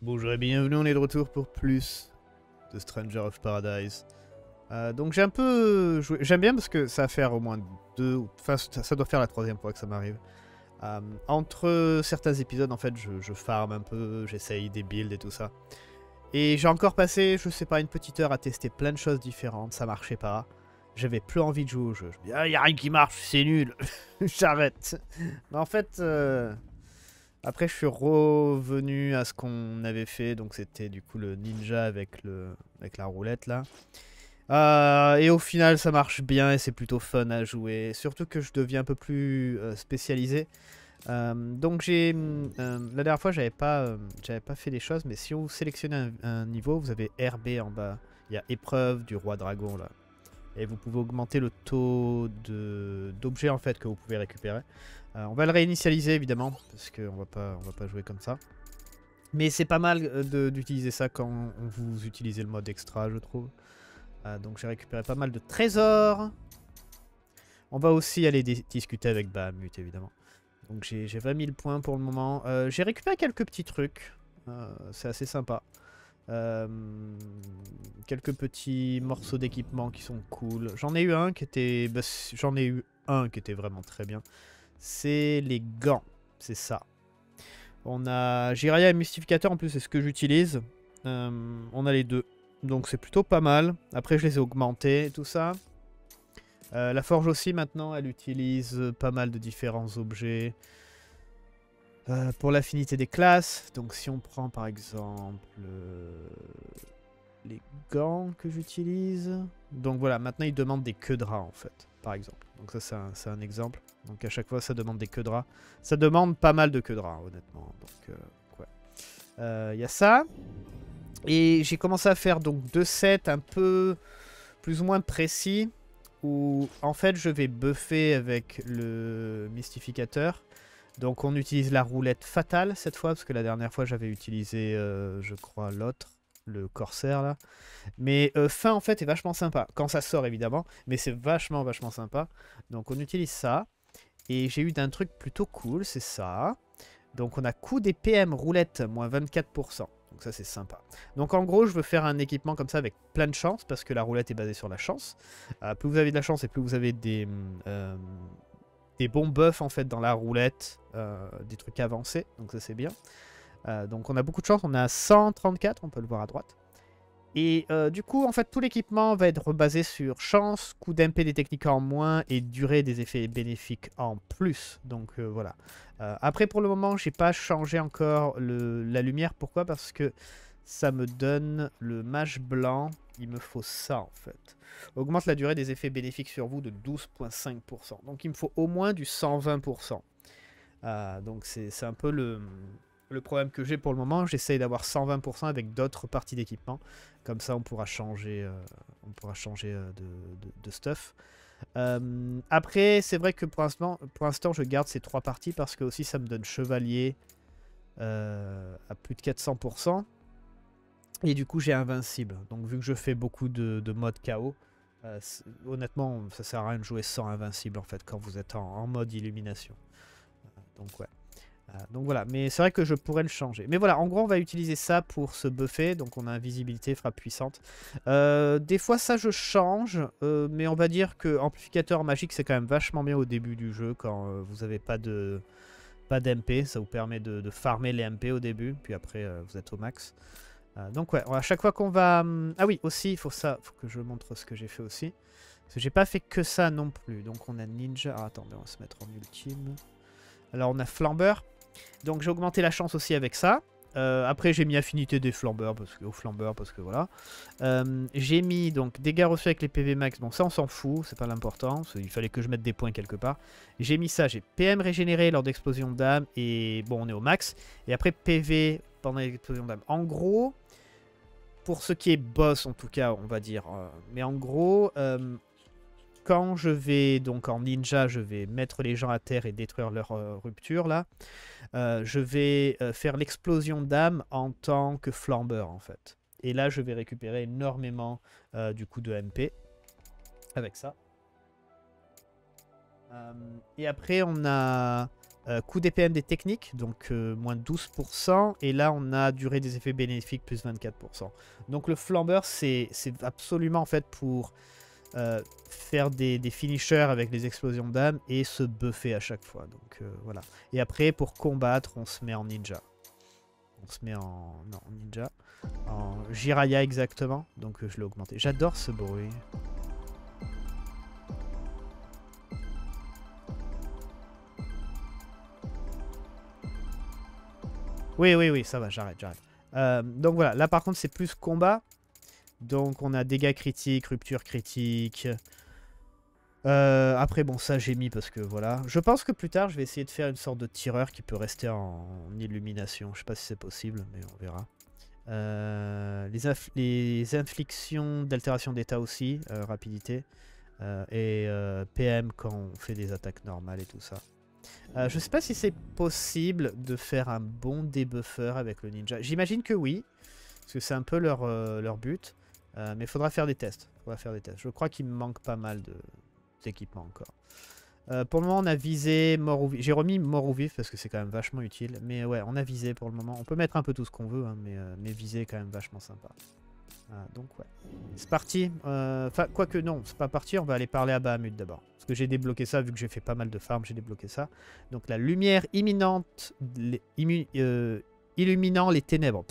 Bonjour et bienvenue, on est de retour pour plus de Stranger of Paradise. Donc j'ai un peu joué, j'aime bien parce que ça va faire au moins deux, enfin ça doit faire la troisième fois que ça m'arrive. Entre certains épisodes en fait je farm un peu, j'essaye des builds et tout ça. Et j'ai encore passé, je sais pas, une petite heure à tester plein de choses différentes, ça marchait pas. J'avais plus envie de jouer au jeu, je me dis ah y'a rien qui marche, c'est nul, j'arrête. Mais en fait... Après je suis revenu à ce qu'on avait fait, donc c'était du coup le ninja avec la roulette là. Et au final ça marche bien et c'est plutôt fun à jouer, surtout que je deviens un peu plus spécialisé. Donc j'ai la dernière fois j'avais pas fait les choses, mais si vous sélectionnez un niveau, vous avez RB en bas, il y a épreuve du roi dragon là. Et vous pouvez augmenter le taux d'objets en fait que vous pouvez récupérer. On va le réinitialiser évidemment parce qu'on va pas jouer comme ça. Mais c'est pas mal d'utiliser ça quand vous utilisez le mode extra, je trouve. Donc j'ai récupéré pas mal de trésors. On va aussi aller discuter avec Bahamut évidemment. Donc j'ai 20 000 points pour le moment. J'ai récupéré quelques petits trucs. C'est assez sympa. Quelques petits morceaux d'équipement qui sont cool. J'en ai eu un qui était vraiment très bien. C'est les gants, c'est ça. On a Jiraiya et Mystificateur en plus, c'est ce que j'utilise. On a les deux, donc c'est plutôt pas mal. Après je les ai augmentés et tout ça. La forge aussi maintenant, elle utilise pas mal de différents objets. Pour l'affinité des classes, donc si on prend par exemple les gants que j'utilise, donc voilà, maintenant ils demandent des queues de rats en fait, par exemple. Donc ça c'est un exemple, donc à chaque fois ça demande des queues de rats. Ça demande pas mal de queues de rats honnêtement, donc ouais. Y a ça, et j'ai commencé à faire donc 2 sets un peu plus ou moins précis, où en fait je vais buffer avec le mystificateur. Donc on utilise la roulette fatale cette fois, parce que la dernière fois j'avais utilisé, je crois, l'autre, le corsaire là. Mais fin en fait est vachement sympa, quand ça sort évidemment, mais c'est vachement sympa. Donc on utilise ça, et j'ai eu d'un truc plutôt cool, c'est ça. Donc on a coup des PM roulette, moins 24%, donc ça c'est sympa. Donc en gros je veux faire un équipement comme ça avec plein de chance, parce que la roulette est basée sur la chance. Plus vous avez de la chance et plus vous avez des bons buffs en fait dans la roulette, des trucs avancés, donc ça c'est bien. Donc on a beaucoup de chance, on a 134, on peut le voir à droite. Et du coup en fait tout l'équipement va être basé sur chance, coup d'MP des techniques en moins et durée des effets bénéfiques en plus. Donc voilà. Après pour le moment j'ai pas changé encore la lumière, pourquoi? Parce que ça me donne le mage blanc, il me faut ça en fait. Augmente la durée des effets bénéfiques sur vous de 12,5%. Donc il me faut au moins du 120%. Donc c'est un peu le problème que j'ai pour le moment. J'essaye d'avoir 120% avec d'autres parties d'équipement. Comme ça on pourra changer de stuff. Après c'est vrai que pour l'instant je garde ces 3 parties parce que aussi ça me donne chevalier à plus de 400%. Et du coup j'ai invincible, donc vu que je fais beaucoup de mode KO, honnêtement ça sert à rien de jouer sans invincible en fait quand vous êtes en mode illumination. Donc ouais, donc voilà, mais c'est vrai que je pourrais le changer. Mais voilà, en gros on va utiliser ça pour se buffer, donc on a invisibilité, frappe puissante. Des fois ça je change, mais on va dire que amplificateur magique c'est quand même vachement bien au début du jeu quand vous n'avez pas d'MP, ça vous permet de farmer les MP au début, puis après vous êtes au max. Donc ouais, à chaque fois qu'on va... Ah oui, aussi, il faut que je montre ce que j'ai fait aussi. Parce que j'ai pas fait que ça non plus. Donc on a ninja... Ah, attendez, on va se mettre en ultime. Alors on a flambeur. Donc j'ai augmenté la chance aussi avec ça. Après j'ai mis affinité des flambeurs, parce que voilà. J'ai mis donc dégâts reçus avec les PV max. Bon ça on s'en fout, c'est pas l'important. Il fallait que je mette des points quelque part. J'ai mis ça, j'ai PM régénéré lors d'explosion d'âme. Et bon on est au max. Et après PV pendant l'explosion d'âme. En gros... Pour ce qui est boss en tout cas on va dire, mais en gros quand je vais donc en ninja je vais mettre les gens à terre et détruire leur rupture là, je vais faire l'explosion d'âme en tant que flambeur en fait. Et là je vais récupérer énormément du coup de MP avec ça. Et après on a Coût des PMD techniques, donc moins 12%. Et là, on a durée des effets bénéfiques, plus 24%. Donc le flambeur, c'est absolument en fait pour faire des finishers avec les explosions d'âme et se buffer à chaque fois. Donc voilà. Et après, pour combattre, on se met en ninja. On se met en... non, ninja. En Jiraiya exactement. Donc je l'ai augmenté. J'adore ce bruit. Oui, oui, oui, ça va, j'arrête. Donc voilà, là par contre c'est plus combat. Donc on a dégâts critiques, rupture critique. Après bon, ça j'ai mis parce que voilà. Je pense que plus tard je vais essayer de faire une sorte de tireur qui peut rester en illumination. Je sais pas si c'est possible, mais on verra. Les inflictions d'altération d'état aussi, rapidité. Et PM quand on fait des attaques normales et tout ça. Je sais pas si c'est possible de faire un bon débuffer avec le ninja. J'imagine que oui, parce que c'est un peu leur but. Mais il faudra faire des tests. Je crois qu'il me manque pas mal d'équipements encore. Pour le moment, on a visé mort ou vif. J'ai remis mort ou vif parce que c'est quand même vachement utile. Mais ouais, on a visé pour le moment. On peut mettre un peu tout ce qu'on veut, hein, mais viser est quand même vachement sympa. Donc ouais, c'est parti. Enfin, quoique non, c'est pas parti, on va aller parler à Bahamut d'abord. Parce que j'ai débloqué ça, vu que j'ai fait pas mal de farm, j'ai débloqué ça. Donc la lumière imminente, illuminant les ténèbres.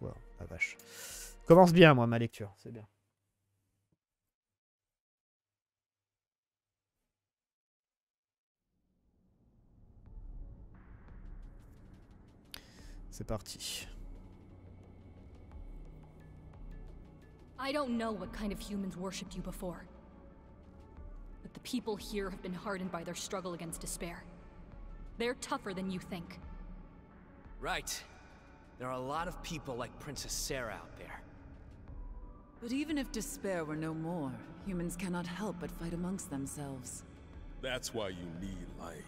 Voilà, la vache. Commence bien, moi, ma lecture, c'est bien. C'est parti. I don't know what kind of humans worshipped you before, but the people here have been hardened by their struggle against despair. They're tougher than you think. Right. There are a lot of people like Princess Sarah out there. But even if despair were no more, humans cannot help but fight amongst themselves. That's why you need light.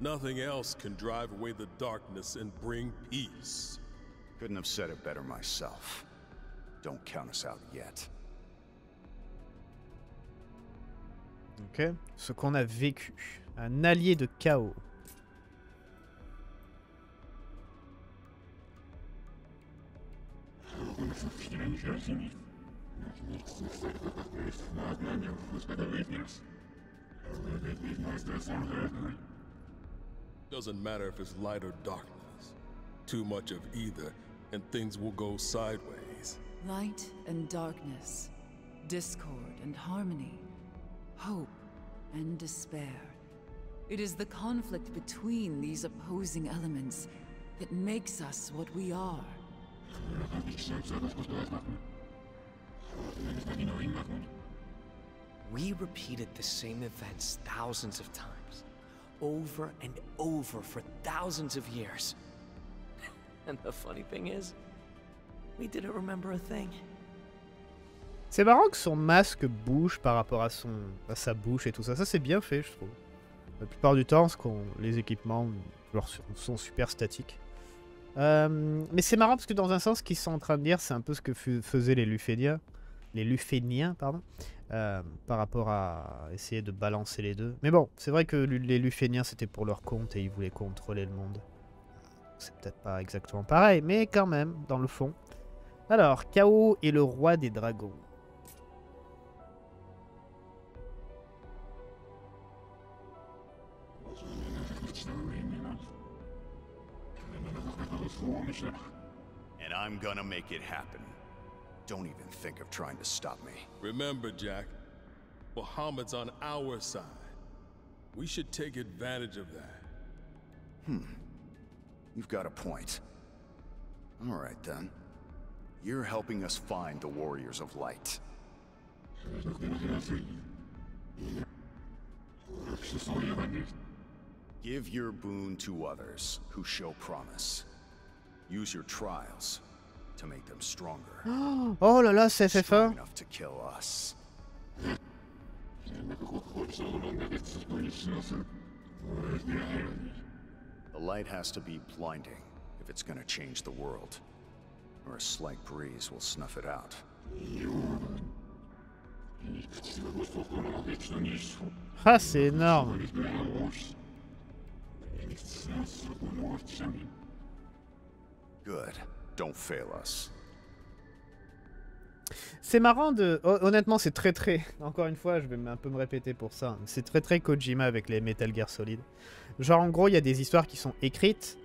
Nothing else can drive away the darkness and bring peace. Couldn't have said it better myself. Don't count us out yet. Ok, ce qu'on a vécu. Un allié de chaos. Doesn't matter if it's light or darkness. Too much of either, and things will go sideways. Light and darkness, discord and harmony, hope and despair. It is the conflict between these opposing elements that makes us what we are. We repeated the same events thousands of times, over and over for thousands of years. And the funny thing is, c'est marrant que son masque bouge par rapport à sa bouche et tout ça. Ça, c'est bien fait, je trouve. La plupart du temps, les équipements sont super statiques. Mais c'est marrant parce que dans un sens, ce qu'ils sont en train de dire, c'est un peu ce que faisaient les Lufeniens. Les Lufeniens, pardon. Par rapport à essayer de balancer les deux. Mais bon, c'est vrai que les Lufeniens, c'était pour leur compte et ils voulaient contrôler le monde. C'est peut-être pas exactement pareil, mais quand même, dans le fond. Alors, Chaos est le roi des dragons. And I'm gonna make it happen. Don't even think of trying to stop me. Remember, Jack, Bahamut's on our side. We should take advantage of that. You've got a point. All right then. You're helping us find the Warriors of Light. Give your boon to others who show promise. Use your trials to make them stronger. Oh là là, c'est FF1. Enough to kill us. The light has to be blinding if it's going to change the world. Or a slight breeze will snuff it out. Ah, c'est énorme. It seems to be working. Good. Don't fail us. C'est marrant de... Honnêtement, c'est très... Encore une fois, je vais un peu me répéter pour ça. C'est très Kojima avec les Metal Gear Solid. Genre, en gros, il y a des histoires qui sont écrites.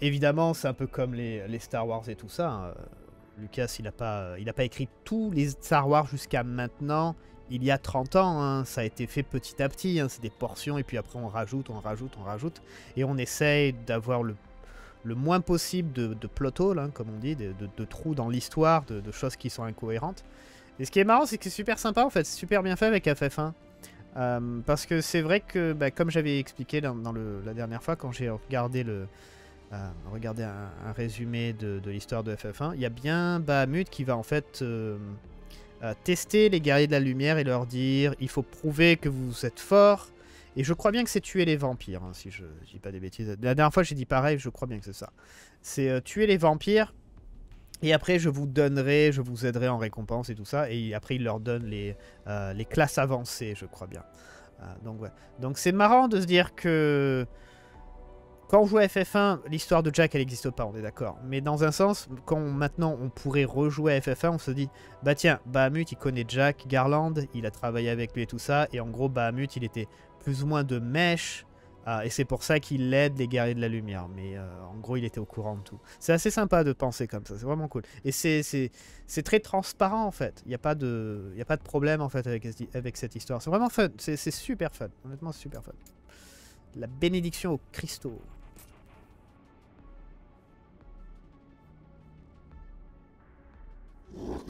Évidemment, c'est un peu comme les Star Wars et tout ça. Hein. Lucas, il a pas écrit tous les Star Wars jusqu'à maintenant. Il y a 30 ans, hein. Ça a été fait petit à petit. Hein. C'est des portions et puis après, on rajoute. Et on essaye d'avoir le moins possible de plot hole, hein, comme on dit, de trous dans l'histoire, de choses qui sont incohérentes. Et ce qui est marrant, c'est que c'est super sympa en fait, c'est super bien fait avec FF1. Parce que c'est vrai que, bah, comme j'avais expliqué la dernière fois, quand j'ai regardé un résumé de l'histoire de FF1, il y a bien Bahamut qui va en fait tester les guerriers de la lumière et leur dire « Il faut prouver que vous êtes forts ». Et je crois bien que c'est tuer les vampires, hein, si je dis pas des bêtises. La dernière fois, j'ai dit pareil, je crois bien que c'est ça. C'est tuer les vampires, et après, je vous aiderai en récompense et tout ça. Et après, il leur donne les classes avancées, je crois bien. Donc, ouais. Donc, c'est marrant de se dire que... Quand on joue à FF1, l'histoire de Jack, elle n'existe pas, on est d'accord. Mais dans un sens, quand maintenant on pourrait rejouer à FF1, on se dit, bah tiens, Bahamut, il connaît Jack, Garland, il a travaillé avec lui et tout ça. Et en gros, Bahamut, il était... plus ou moins de mèche, et c'est pour ça qu'il aide les guerriers de la lumière, mais en gros il était au courant de tout. C'est assez sympa de penser comme ça, c'est vraiment cool. Et c'est très transparent en fait, il n'y a pas de problème en fait avec cette histoire, c'est vraiment fun, c'est super fun, honnêtement c'est super fun. La bénédiction aux cristaux. Oh,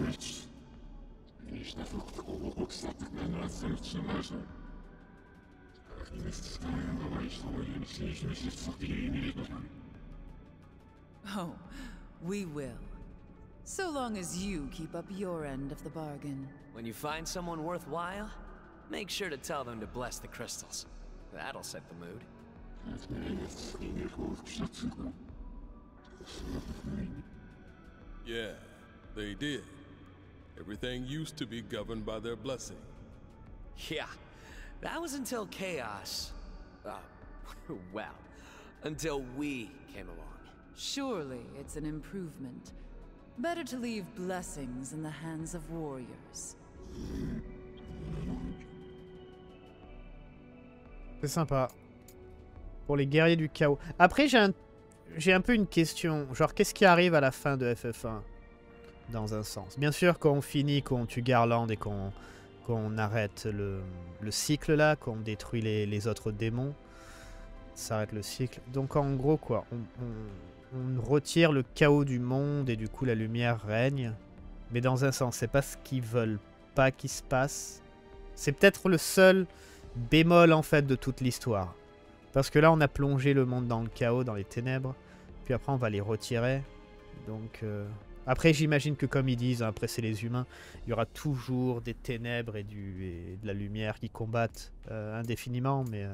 we will. So long as you keep up your end of the bargain. When you find someone worthwhile, make sure to tell them to bless the crystals. That'll set the mood. Yeah, they did. Everything used to be governed by their blessing. Yeah. That was until chaos. Well, until we came along. Surely it's an improvement. Better to leave blessings in the hands of warriors. C'est sympa. Pour les guerriers du chaos. Après, j'ai un peu une question. Genre, qu'est-ce qui arrive à la fin de FF1? Dans un sens. Bien sûr, quand on finit, qu'on tue Garland et qu'on arrête le cycle là, qu'on détruit les autres démons, ça arrête le cycle. Donc en gros quoi, on retire le chaos du monde et du coup la lumière règne. Mais dans un sens, c'est pas ce qu'ils veulent pas qu'il se passe. C'est peut-être le seul bémol en fait de toute l'histoire. Parce que là on a plongé le monde dans le chaos, dans les ténèbres, puis après on va les retirer. Donc... Après, j'imagine que comme ils disent, hein, après c'est les humains, il y aura toujours des ténèbres et de la lumière qui combattent indéfiniment, mais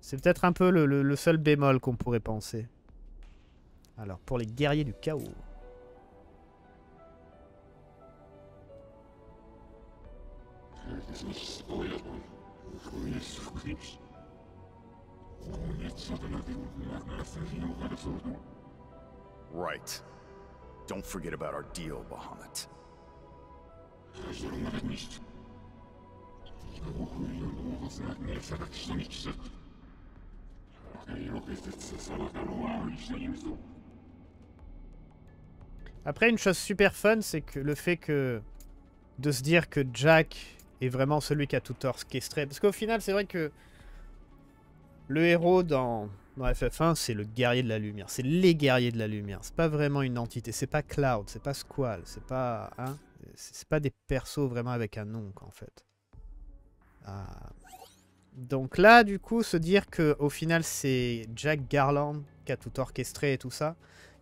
c'est peut-être un peu le seul bémol qu'on pourrait penser. Alors, pour les guerriers du chaos... Right. Don't forget about our deal, Bahamut. Après, une chose super fun, c'est que le fait que... de se dire que Jack est vraiment celui qui a tout orchestré. Parce qu'au final, c'est vrai que... le héros dans FF1, c'est le guerrier de la lumière. C'est les guerriers de la lumière. C'est pas vraiment une entité. C'est pas Cloud, c'est pas Squall, c'est pas... Hein, c'est pas des persos vraiment avec un nom, en fait. Donc là, du coup, se dire qu'au final, c'est Jack Garland qui a tout orchestré et tout ça,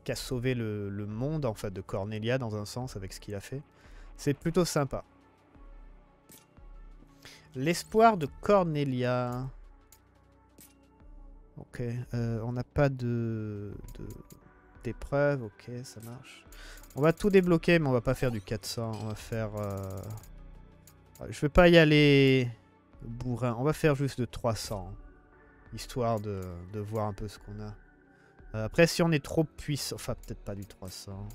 qui a sauvé le monde, en fait, de Cornelia, dans un sens, avec ce qu'il a fait, c'est plutôt sympa. L'espoir de Cornelia... Ok, on n'a pas d'épreuve, ok, ça marche. On va tout débloquer, mais on va pas faire du 400, on va faire... Je vais pas y aller bourrin, on va faire juste de 300. histoire de voir un peu ce qu'on a. Après, si on est trop puissant, enfin peut-être pas du 300.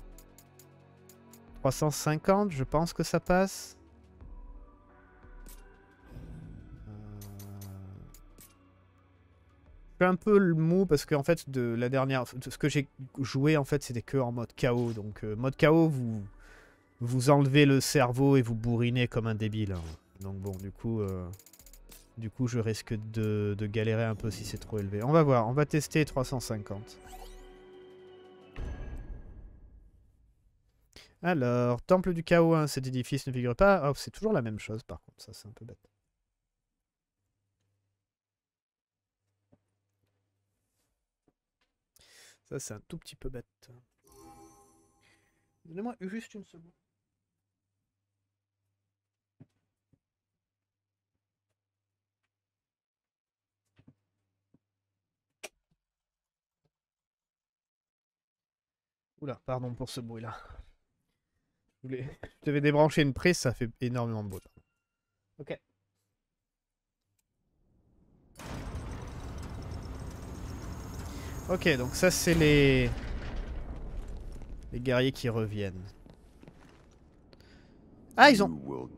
350, je pense que ça passe. Je fais un peu le mou parce qu'en fait, de la dernière, ce que j'ai joué en fait, c'était que en mode KO. Donc mode KO, vous enlevez le cerveau et vous bourrinez comme un débile. Hein. Donc bon, du coup, je risque de galérer un peu si c'est trop élevé. On va voir, on va tester 350. Alors, Temple du Chaos 1, cet édifice ne figure pas. Oh, c'est toujours la même chose par contre, ça c'est un peu bête. Ça c'est un tout petit peu bête. Donnez-moi juste une seconde. Oula, pardon pour ce bruit-là. Je devais débrancher une prise, ça fait énormément de bruit. Ok. Ok, donc ça c'est les guerriers qui reviennent. Ah, ils ont...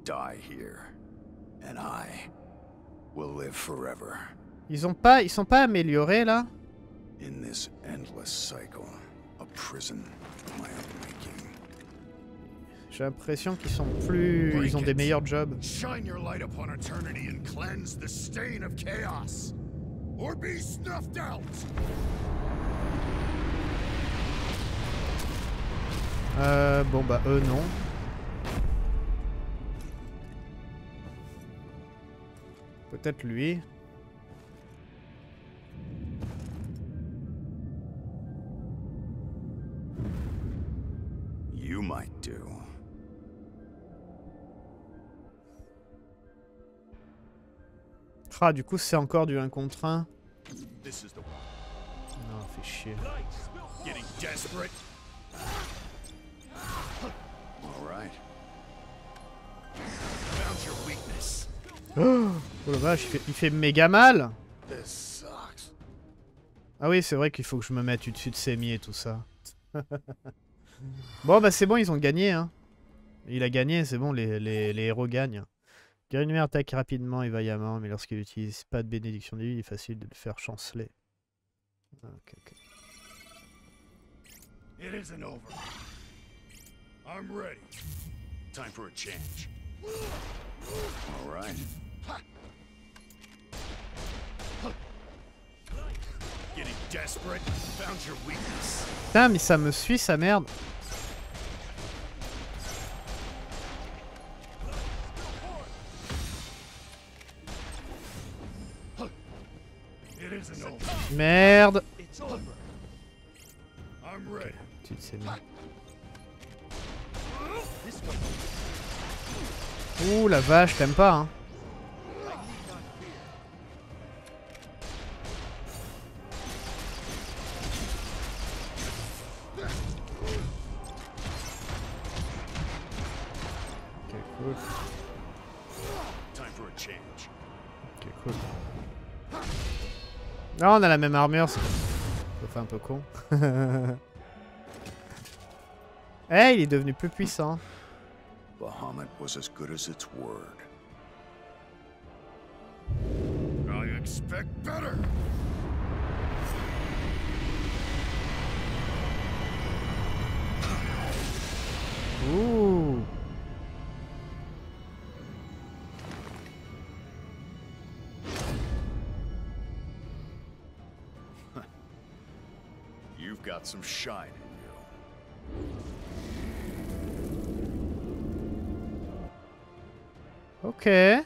Ils sont pas améliorés là? J'ai l'impression qu'ils sont plus... Ils ont des meilleurs jobs. Bon bah eux non. Peut-être lui. You might do. Ah, du coup, c'est encore du 1 contre 1. Non, fait chier. Oh, oh la vache, il fait méga mal. Ah oui, c'est vrai qu'il faut que je me mette au-dessus de Semi et tout ça. Bon, bah c'est bon, ils ont gagné. Hein. Il a gagné, c'est bon, les héros gagnent. Guerrier attaque rapidement et vaillamment, mais lorsqu'il n'utilise pas de bénédiction divine, il est facile de le faire chanceler. Ok, ok. It isn't over. I'm ready. Time for a change. All right. Getting desperate. Found your weakness. Putain, mais ça me suit sa merde. Merde. Okay, tu le sais bien. Ouh la vache, t'aimes pas hein. Ok cool. Ok cool. Non, on a la même armure, ça fait un peu con. Eh, hey, il est devenu plus puissant. Bahamut was as good as its word. I expect better. Ouh. Got some shine in you. Okay.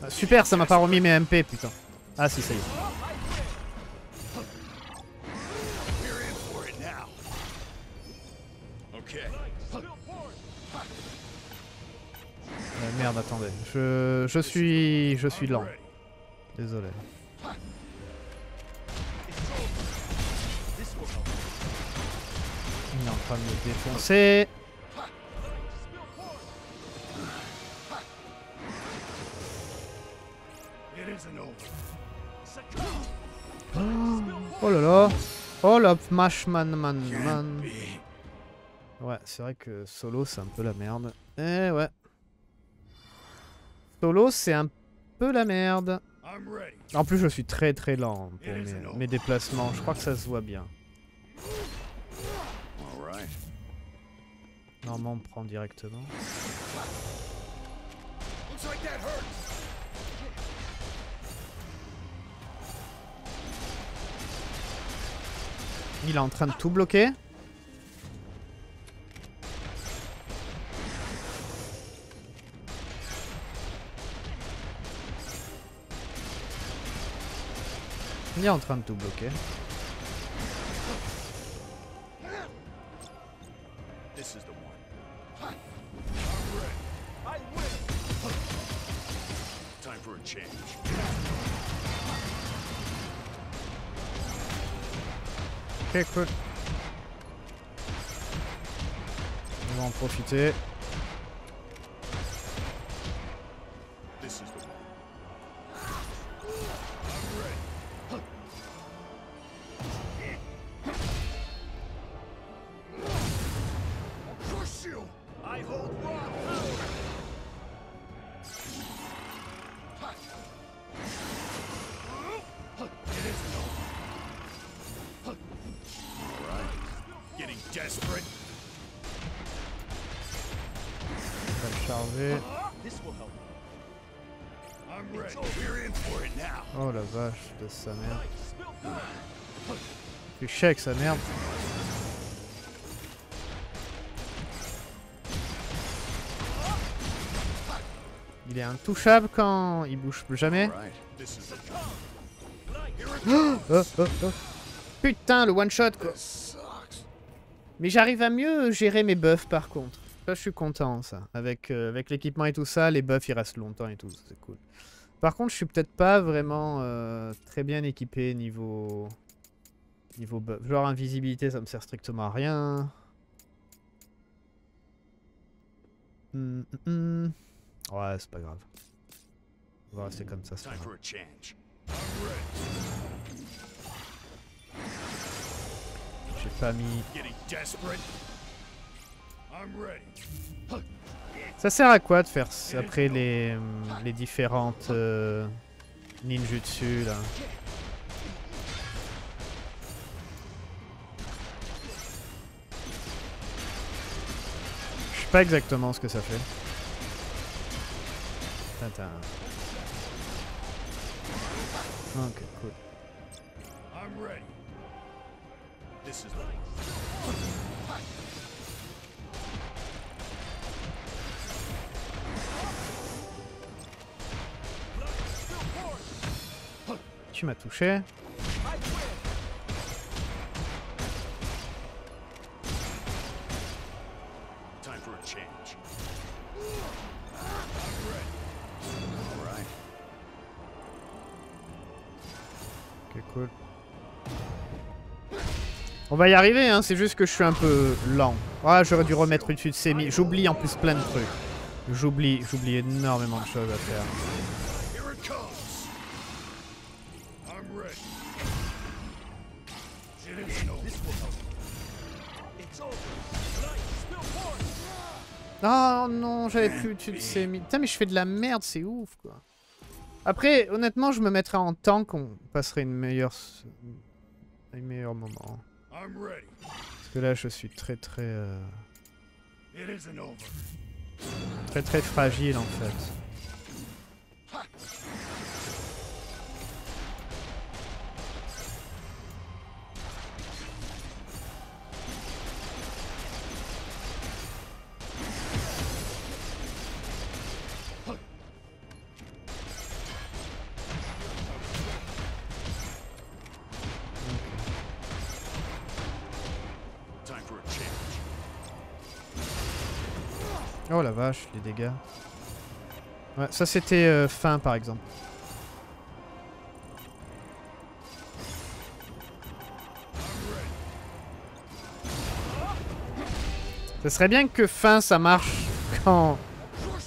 Ah, super, ça m'a pas remis mes MP, putain. Ah si, ça y est. Merde, attendez. Je suis lent. Désolé. Il est en train de me défoncer. là. Oh la man. Ouais, c'est vrai que solo, c'est un peu la merde. Eh ouais. Solo, c'est un peu la merde. En plus, je suis très lent pour mes déplacements. Je crois que ça se voit bien. Normalement, on prend directement. Il est en train de tout bloquer. Il est en train de tout bloquer. Ok, cool. On va en profiter. Oh la vache, de sa merde. Je suis chier avec sa merde. Il est intouchable quand il bouge plus jamais. Putain, le one shot quoi. Mais j'arrive à mieux gérer mes buffs par contre. Là, je suis content ça. Avec l'équipement et tout ça, les buffs ils restent longtemps et tout, c'est cool. Par contre, je suis peut-être pas vraiment très bien équipé niveau buff. Genre invisibilité, ça me sert strictement à rien. Ouais, c'est pas grave. On va rester comme ça. C'est pas grave. J'ai pas mis. Ça sert à quoi de faire après les différentes ninjutsu là? Je sais pas exactement ce que ça fait. Tintin. Ok, cool. Tu m'as touché. Ok, cool. On va y arriver, hein, c'est juste que je suis un peu lent. Ah, j'aurais dû remettre Utsusemi. J'oublie en plus plein de trucs. J'oublie énormément de choses à faire. Oh non, j'avais plus Utsusemi. Putain, mais je fais de la merde, c'est ouf quoi. Après, honnêtement, je me mettrai en temps qu'on passerait un meilleur moment. Parce que là, je suis très fragile en fait. Oh la vache, les dégâts. Ouais, ça c'était fin par exemple. Ce serait bien que fin ça marche quand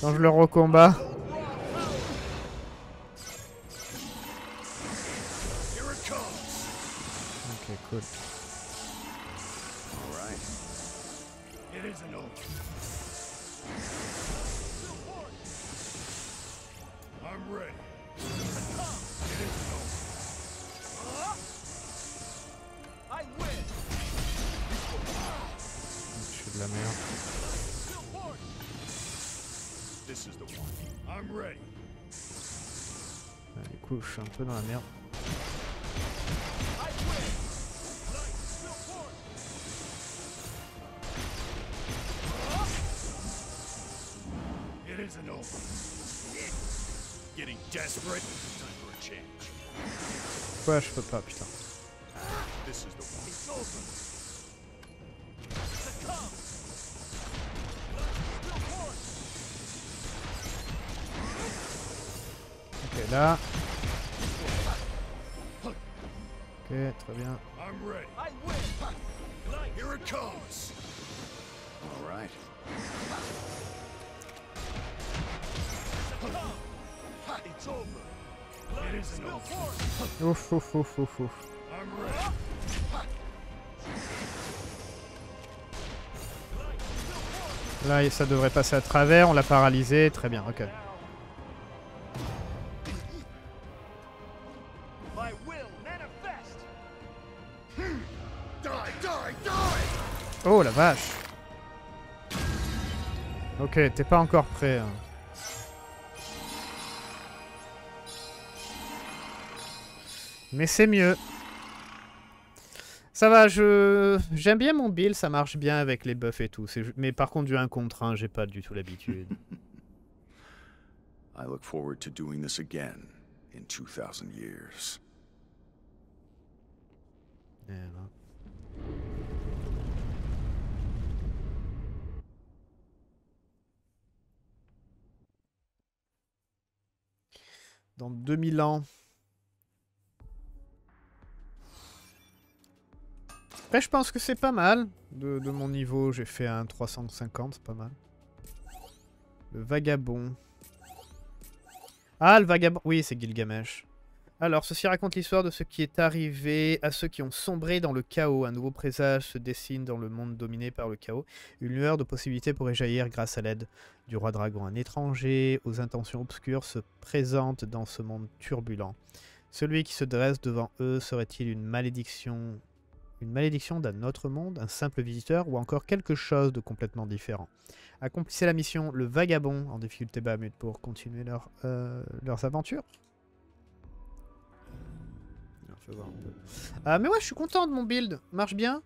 je le recombats. Ok, cool. Du coup, je suis un peu dans la merde. Ouais, je peux pas, putain. Ok, là. Ok, très bien. Ouf, ouf, ouf, ouf, ouf. Là, ça devrait passer à travers, on l'a paralysé, très bien, ok. Oh la vache. Ok, t'es pas encore prêt. Hein. Mais c'est mieux. Ça va, j'aime bien mon build, ça marche bien avec les buffs et tout. Mais par contre, du 1 contre 1, j'ai pas du tout l'habitude. I look forward to doing this again in 2000 years. Dans 2000 ans. Après, je pense que c'est pas mal. De mon niveau, j'ai fait un 350, c'est pas mal. Le vagabond. Ah, le vagabond. Oui, c'est Gilgamesh. Alors, ceci raconte l'histoire de ce qui est arrivé à ceux qui ont sombré dans le chaos. Un nouveau présage se dessine dans le monde dominé par le chaos. Une lueur de possibilités pourrait jaillir grâce à l'aide du roi dragon. Un étranger aux intentions obscures se présente dans ce monde turbulent. Celui qui se dresse devant eux serait-il une malédiction? Une malédiction d'un autre monde, un simple visiteur ou encore quelque chose de complètement différent. Accomplissez la mission, le vagabond, en difficulté Bahamut pour continuer leurs aventures. Alors, je vais voir un peu. Mais ouais, je suis content de mon build. Marche bien.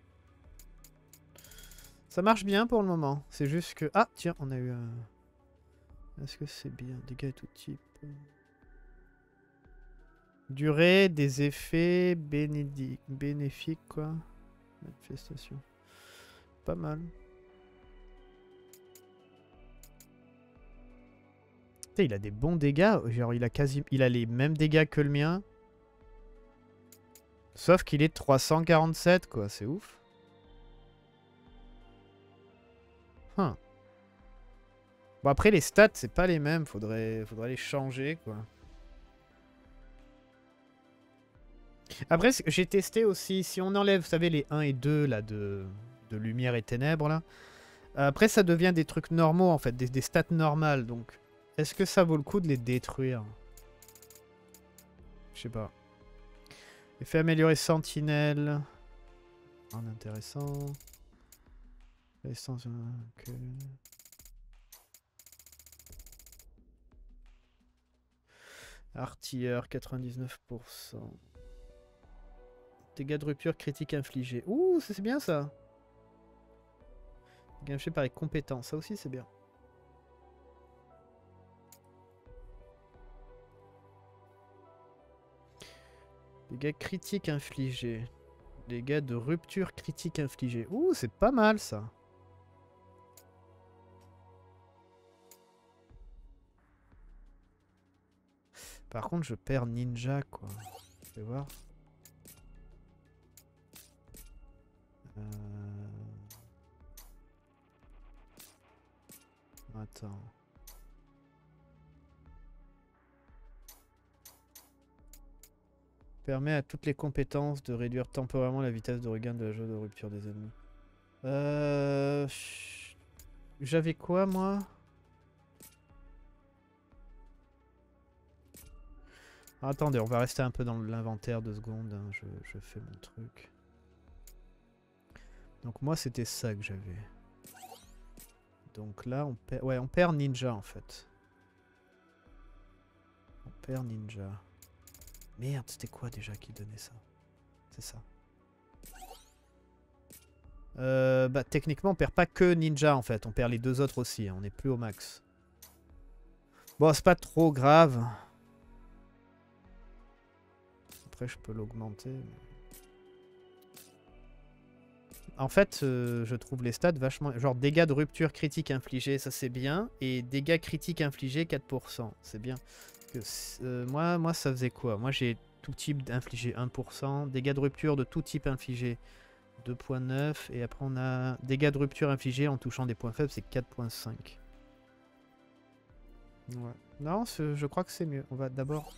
Ça marche bien pour le moment. C'est juste que... Ah, tiens, on a eu un... Est-ce que c'est bien? Dégâts de tout type. Durée, des effets bénéfiques, quoi. Manifestation. Pas mal. Putain, il a des bons dégâts. Genre, il a les mêmes dégâts que le mien. Sauf qu'il est 347, quoi. C'est ouf. Hein. Bon, après, les stats, c'est pas les mêmes. Faudrait les changer, quoi. Après, j'ai testé aussi, si on enlève, vous savez, les 1 et 2 là, de lumière et ténèbres, là. Après, ça devient des trucs normaux, en fait, des stats normales. Donc, est-ce que ça vaut le coup de les détruire? Je sais pas. Effet amélioré sentinelle. Un intéressant. Okay. Artilleur, 99%. Dégâts de rupture critique infligés. Ouh, c'est bien ça. Dégâts infligés par les compétences. Ça aussi, c'est bien. Dégâts critiques infligés. Dégâts de rupture critique infligés. Ouh, c'est pas mal ça. Par contre, je perds ninja, quoi. Je vais voir. Attends. Permet à toutes les compétences de réduire temporairement la vitesse de regain de la jauge de rupture des ennemis. J'avais quoi, moi? Alors, attendez, on va rester un peu dans l'inventaire 2 secondes. Hein. Je fais mon truc. Donc moi, c'était ça que j'avais. Donc là, on perd... Ouais, on perd Ninja, en fait. On perd Ninja. Merde, c'était quoi déjà qui donnait ça? C'est ça. Bah techniquement on perd pas que Ninja en fait, on perd les 2 autres aussi, hein. On n'est plus au max. Bon c'est pas trop grave. Après je peux l'augmenter. En fait je trouve les stats vachement... Genre dégâts de rupture critique infligés, ça c'est bien. Et dégâts critiques infligés 4%, c'est bien. Moi ça faisait quoi? Moi j'ai tout type d'infligé 1%, dégâts de rupture de tout type infligé 2.9 et après on a dégâts de rupture infligés en touchant des points faibles c'est 4.5. Ouais. Non je crois que c'est mieux. On va d'abord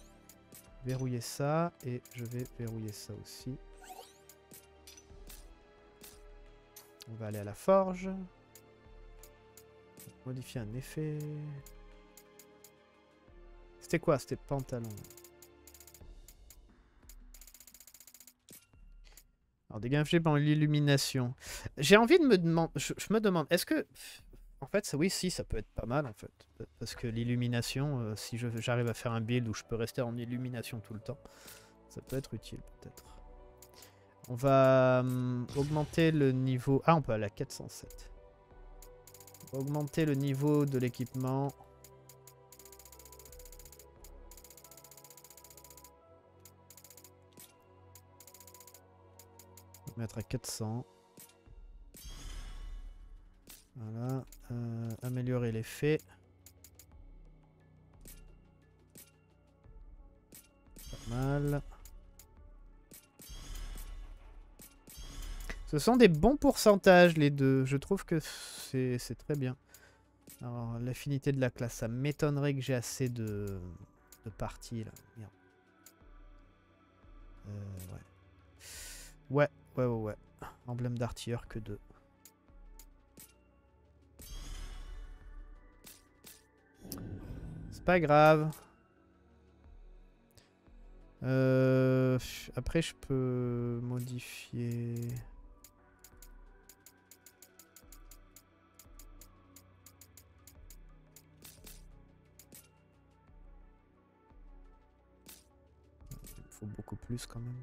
verrouiller ça et je vais verrouiller ça aussi. On va aller à la forge. Modifier un effet... C'était quoi? C'était pantalon. Alors, dégâts infligés pendant l'illumination. J'ai envie de me demander... Je me demande, est-ce que... En fait, ça, oui, si, ça peut être pas mal, en fait. Parce que l'illumination, si j'arrive à faire un build où je peux rester en illumination tout le temps, ça peut être utile, peut-être. On va augmenter le niveau... Ah, on peut aller à 407. On va augmenter le niveau de l'équipement... mettre à 400. Voilà. Améliorer l'effet. Pas mal. Ce sont des bons pourcentages les deux. Je trouve que c'est très bien. Alors l'affinité de la classe. Ça m'étonnerait que j'ai assez de parties là. Merde. Ouais. Ouais. Emblème d'artilleur que 2. C'est pas grave. Après, je peux modifier... Il faut beaucoup plus quand même.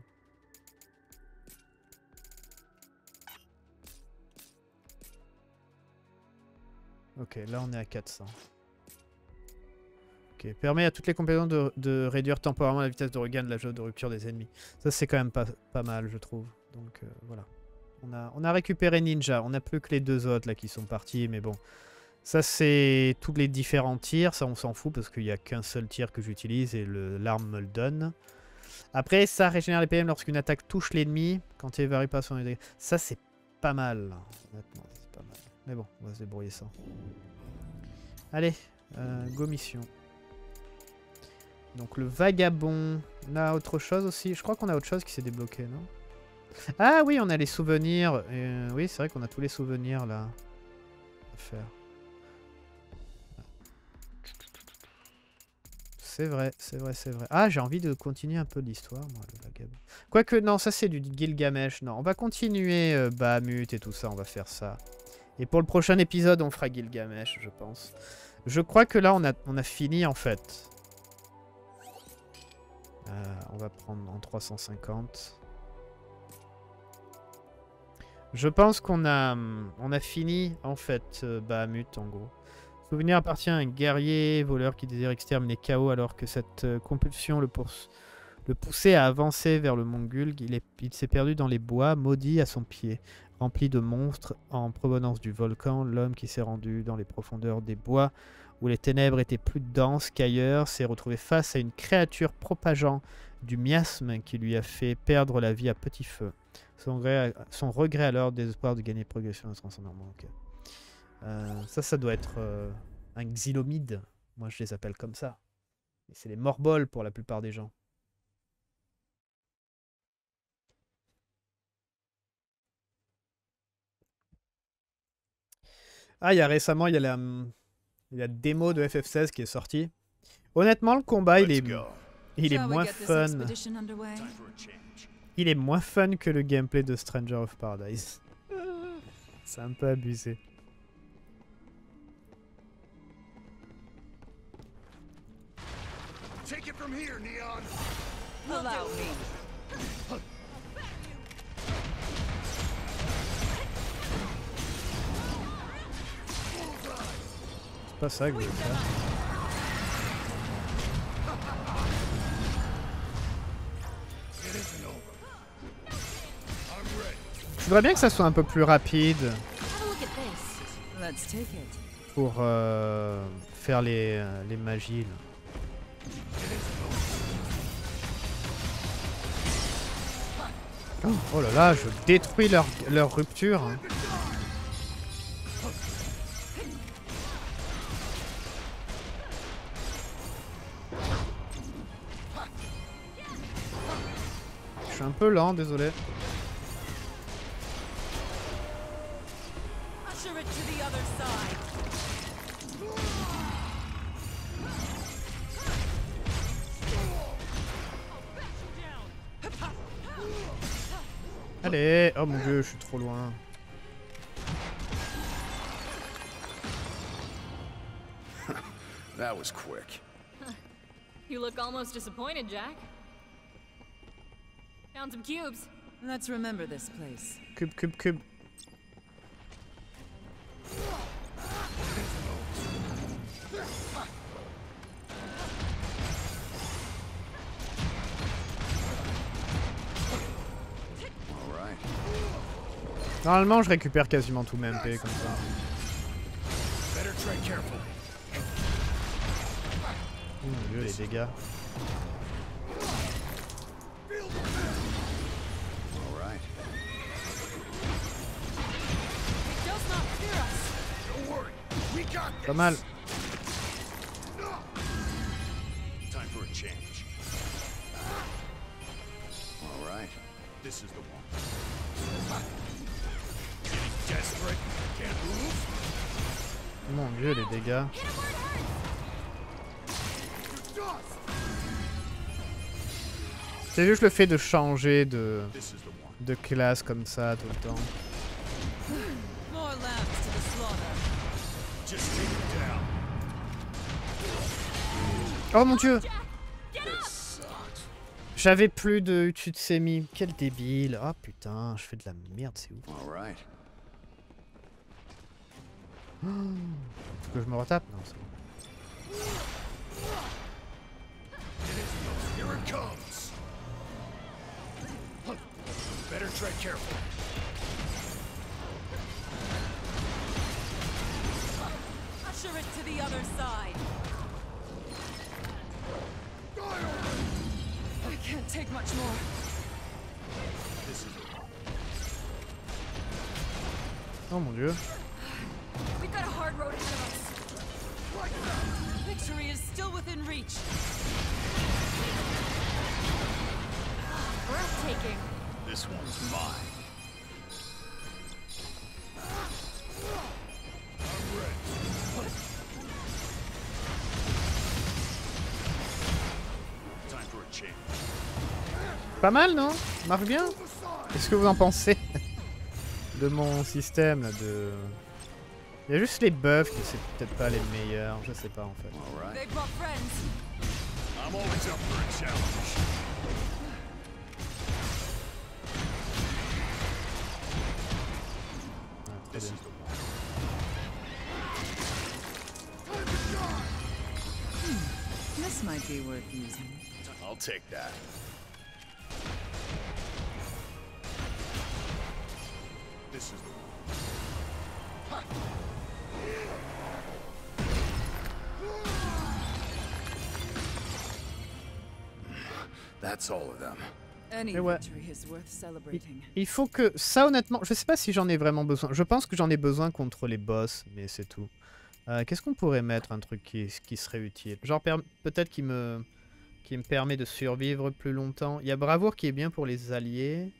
Ok, là on est à 400. Ok, permet à toutes les compétences de réduire temporairement la vitesse de regain de la jauge de rupture des ennemis. Ça c'est quand même pas mal je trouve. Donc voilà. On a récupéré Ninja, on n'a plus que les 2 autres là qui sont partis. Mais bon, ça c'est tous les différents tirs. Ça on s'en fout parce qu'il n'y a qu'un seul tir que j'utilise et l'arme me le donne. Après ça régénère les PM lorsqu'une attaque touche l'ennemi quand il évalue pas son dégâts. Ça c'est pas mal, honnêtement c'est pas mal. Mais bon, on va se débrouiller ça. Allez, go mission. Donc le vagabond. On a autre chose aussi. Je crois qu'on a autre chose qui s'est débloqué, non? Ah oui, on a les souvenirs. Oui, c'est vrai qu'on a tous les souvenirs là. À faire. C'est vrai. Ah, j'ai envie de continuer un peu l'histoire, moi, le vagabond. Quoique, non, ça c'est du Gilgamesh. Non, on va continuer Bahamut et tout ça, on va faire ça. Et pour le prochain épisode, on fera Gilgamesh, je pense. Je crois que là, on a fini, en fait. On va prendre en 350. Je pense qu'on a, fini, en fait, Bahamut, en gros. Souvenir appartient à un guerrier voleur qui désire exterminer K.O. alors que cette compulsion le poussait à avancer vers le Mongul. Il s'est perdu dans les bois, maudit à son pied. Rempli de monstres en provenance du volcan, l'homme qui s'est rendu dans les profondeurs des bois où les ténèbres étaient plus denses qu'ailleurs s'est retrouvé face à une créature propageant du miasme qui lui a fait perdre la vie à petit feu. Son regret alors, désespoir de gagner progression et transcendance. Okay. Ça doit être un xylomide. Moi, je les appelle comme ça. C'est les morbols pour la plupart des gens. Ah, il y a récemment, il y a la démo de FF16 qui est sortie. Honnêtement, le combat, il est moins fun. Il est moins fun que le gameplay de Stranger of Paradise. C'est un peu abusé. Take it from here, Neon. Allow me. C'est pas ça que je veux faire. Je voudrais bien que ça soit un peu plus rapide pour faire les magies là. Oh là là, je détruis leur rupture. Je suis un peu lent, désolé. Allez, oh mon dieu, je suis trop loin. That was quick. You look almost disappointed, Jack. Found some cubes. Let's remember this place. Cube. Normalement, je récupère quasiment tout mes MP comme ça. Oh mon dieu, les dégâts. Pas mal. Mon dieu, les dégâts. C'est juste le fait de changer de classe comme ça tout le temps. Oh mon dieu! J'avais plus de Utsusemi. Quel débile. Ah putain, je fais de la merde, c'est ouf. Faut que je me retape? Non, c'est bon. Oh mon dieu. Pas mal, non? Marche bien? Qu'est-ce que vous en pensez de mon système là, de... Il y a juste les buffs qui c'est peut-être pas les meilleurs, je sais pas en fait. Ah, this might be worth using. I'll take that. This is the one. Et ouais. Il faut que... Ça honnêtement, je sais pas si j'en ai vraiment besoin. Je pense que j'en ai besoin contre les boss, mais c'est tout. Qu'est-ce qu'on pourrait mettre un truc qui serait utile? Genre peut-être qui me permet de survivre plus longtemps. Il y a bravoure qui est bien pour les alliés.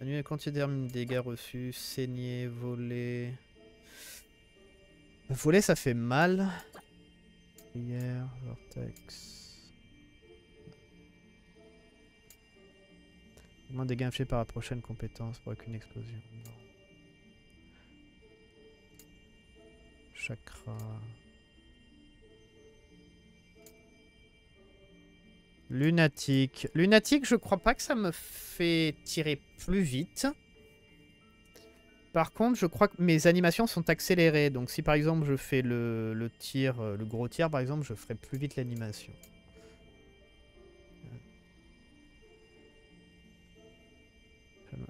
Annuler quantité de dégâts reçus, saigner, voler... Voler, ça fait mal. Prière, vortex. Moins dégâts infligés par la prochaine compétence pour aucune explosion. Non. Chakra. Lunatique. Lunatique, je crois pas que ça me fait tirer plus vite. Par contre, je crois que mes animations sont accélérées. Donc si par exemple je fais le tir, le gros tir par exemple, je ferai plus vite l'animation.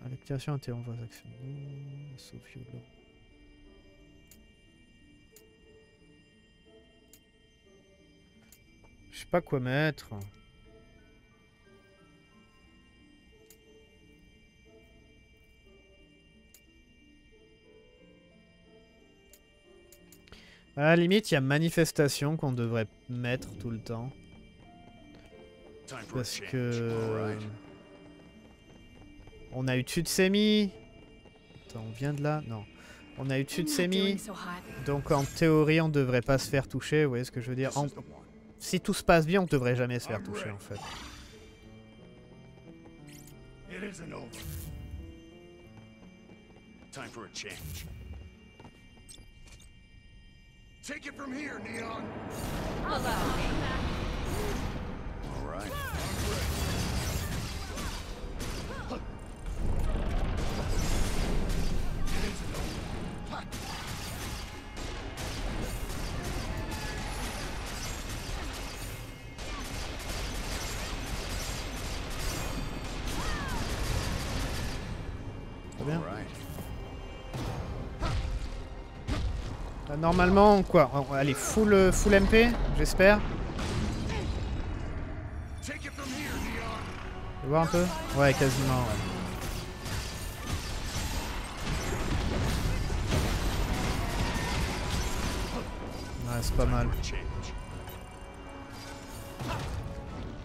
L'activation interrompt vos actions. Sophia. Je sais pas quoi mettre. À la limite, il y a manifestation qu'on devrait mettre tout le temps. Parce que... On a eu Utsusemi. Attends, on vient de là? Non. On a eu Utsusemi. Donc en théorie, on devrait pas se faire toucher. Vous voyez ce que je veux dire? Si tout se passe bien, on devrait jamais se faire toucher en fait. Time for a change. Take it from here, Neon. All right. Très bien. Normalement, quoi, allez, full MP, j'espère. Tu vois un peu? Ouais, quasiment, ouais. Ouais, c'est pas mal.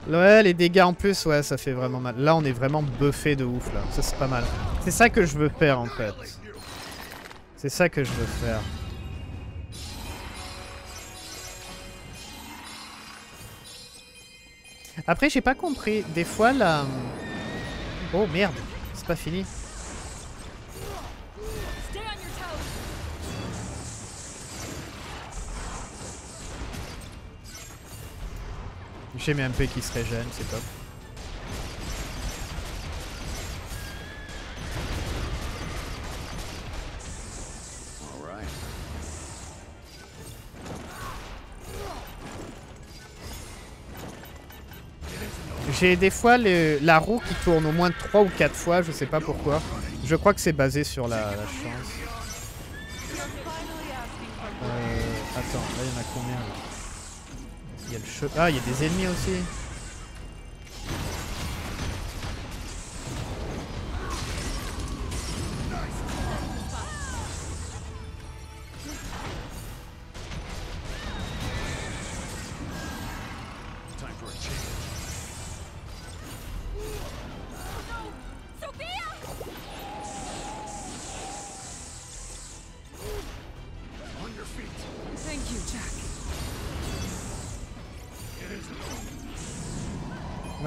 Ouais, les dégâts en plus, ouais, ça fait vraiment mal. Là, on est vraiment buffé de ouf, là. Ça, c'est pas mal. C'est ça que je veux faire, en fait. C'est ça que je veux faire. Après, j'ai pas compris. Des fois, là... Oh, merde. C'est pas fini. J'ai mes MP qui se régènent, c'est top. J'ai des fois la roue qui tourne au moins 3 ou 4 fois, je sais pas pourquoi. Je crois que c'est basé sur la chance. Attends, là il y en a combien? Il y a le cheveu. Ah, il y a des ennemis aussi.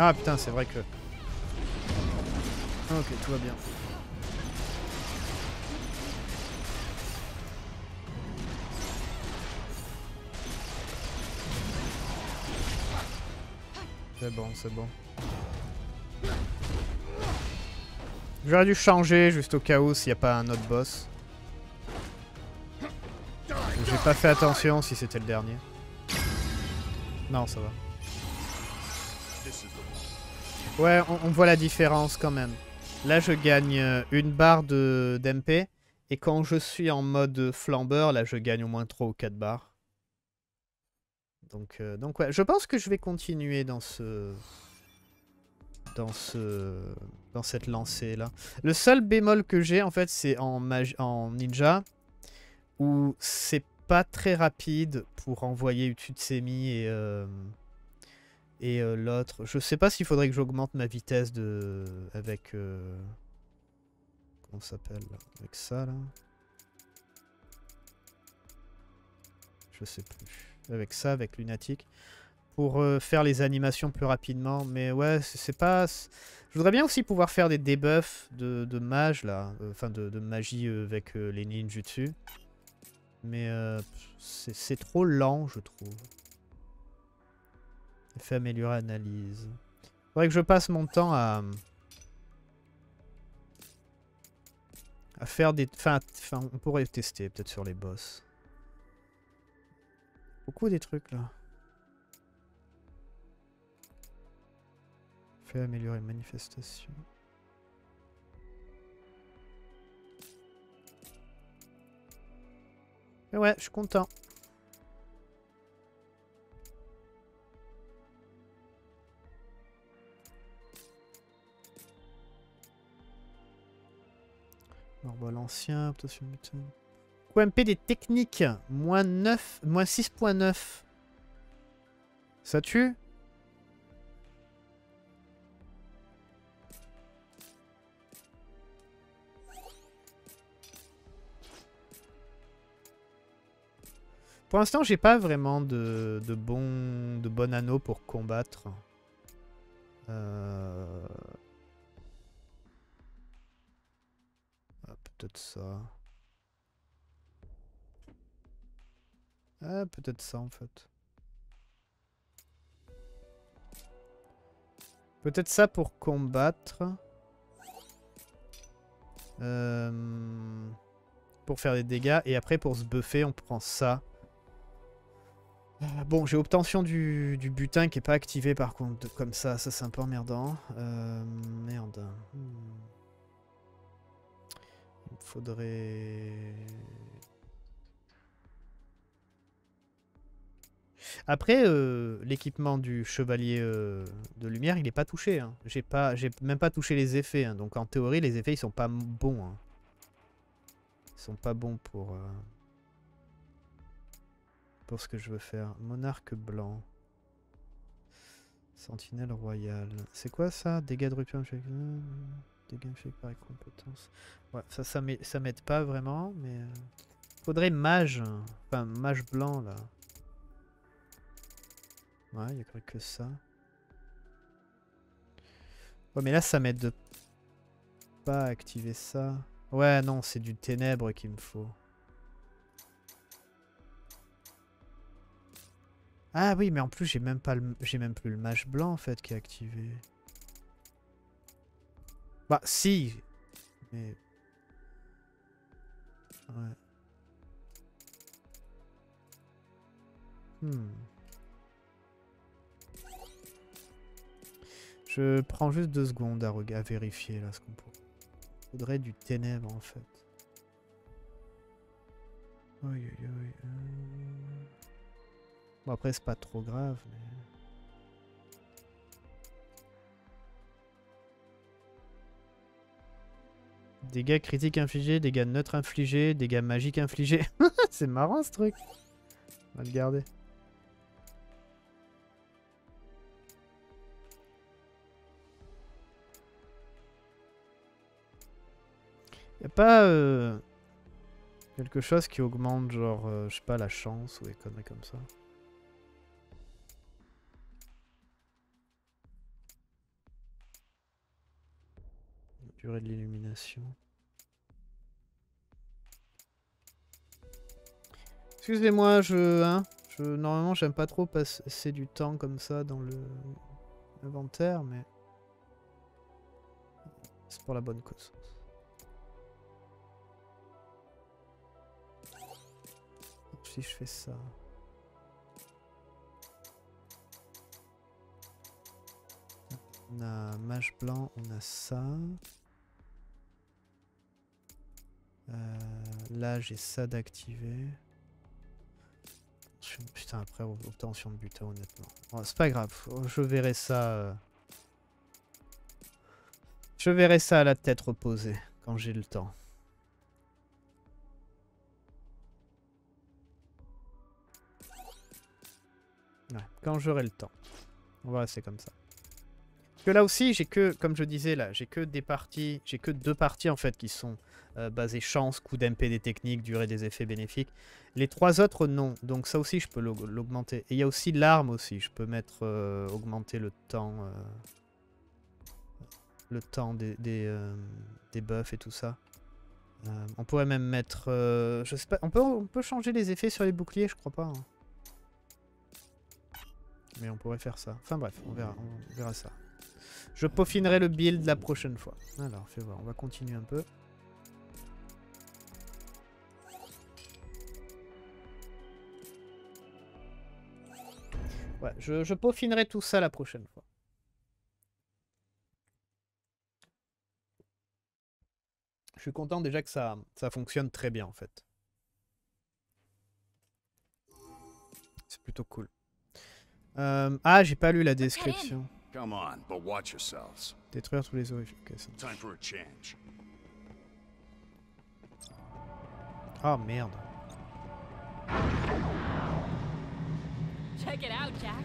Ah putain, c'est vrai que... Ok, tout va bien. C'est bon, c'est bon. J'aurais dû changer juste au cas où s'il n'y a pas un autre boss. J'ai pas fait attention si c'était le dernier. Non, ça va. Ouais, on voit la différence quand même. Là, je gagne une barre d'MP. Et quand je suis en mode flambeur, là, je gagne au moins 3 ou 4 barres. Donc ouais, je pense que je vais continuer dans ce... Dans cette lancée-là. Le seul bémol que j'ai, en fait, c'est en ninja. Où c'est pas très rapide pour envoyer Utsusemi et l'autre, je sais pas s'il faudrait que j'augmente ma vitesse de... avec... Comment ça s'appelle? Avec ça là. je sais plus, avec ça, avec Lunatic, pour faire les animations plus rapidement. Mais ouais, c'est pas... Je voudrais bien aussi pouvoir faire des debuffs de mage, là, enfin de magie avec les ninjutsu. Mais c'est trop lent, je trouve. Fait améliorer l'analyse. Faudrait que je passe mon temps à faire des... Enfin, on pourrait tester peut-être sur les boss. Beaucoup des trucs là. Fait améliorer manifestation. Mais ouais, je suis content. Normal ancien, peut-être mutant. QMP des techniques, moins 9, moins 6.9. Ça tue? Pour l'instant, j'ai pas vraiment de bon anneau pour combattre. Ah, peut-être ça. Ah, peut-être ça en fait. Peut-être ça pour combattre. Pour faire des dégâts. Et après, pour se buffer, on prend ça. Bon, j'ai obtention du butin qui n'est pas activé par contre, comme ça, ça c'est un peu emmerdant. Merde. Il me faudrait... Après, l'équipement du chevalier de lumière, il n'est pas touché. Hein. J'ai même pas touché les effets, hein. Donc en théorie, les effets, ils sont pas bons. Hein. Ils sont pas bons pour ce que je veux faire. Monarque blanc. Sentinelle royale. C'est quoi ça? Dégâts de rupture. Dégâts par compétence. Ouais, ça m'aide pas vraiment, mais... Faudrait mage. Enfin, mage blanc, là. Ouais, il n'y a que ça. Ouais, mais là, ça m'aide de... pas activer ça. Ouais, non, c'est du ténèbre qu'il me faut. Ah oui, mais en plus, j'ai même pas le... j'ai même plus le mage blanc, en fait, qui est activé. Bah, si. Mais... Ouais. Je prends juste 2 secondes à vérifier, là, ce qu'on peut. Il faudrait du ténèbre, en fait. Oui, oui, oui. Bon, après, c'est pas trop grave. Mais... Dégâts critiques infligés, dégâts neutres infligés, dégâts magiques infligés. C'est marrant ce truc. On va le garder. Y'a pas quelque chose qui augmente, genre, je sais pas, la chance ou des conneries comme ça. Durée de l'illumination. Excusez-moi, normalement, j'aime pas trop passer du temps comme ça dans le inventaire, mais c'est pour la bonne cause. Si je fais ça. On a mage blanc, on a ça. Là j'ai ça d'activer. Putain, après obtention de butin, honnêtement. Bon, c'est pas grave, je verrai ça. Je verrai ça à la tête reposée quand j'ai le temps. Ouais, quand j'aurai le temps. On va rester comme ça. Parce que là aussi, j'ai que, comme je disais là, j'ai que des parties, j'ai que deux parties en fait qui sont basées chance, coup d'MP des techniques, durée des effets bénéfiques. Les trois autres non, donc ça aussi je peux l'augmenter. Et il y a aussi l'arme aussi, je peux mettre, augmenter le temps des buffs et tout ça. On pourrait même mettre, je sais pas, on peut changer les effets sur les boucliers, je crois pas. Hein. Mais on pourrait faire ça. Enfin bref, on verra ça. Je peaufinerai le build la prochaine fois. Alors, fais voir, on va continuer un peu. Ouais, je peaufinerai tout ça la prochaine fois. Je suis content déjà que ça fonctionne très bien en fait. C'est plutôt cool. Ah, j'ai pas lu la description. Détruire tous les origines. Okay, oh merde. Check it out, Jack.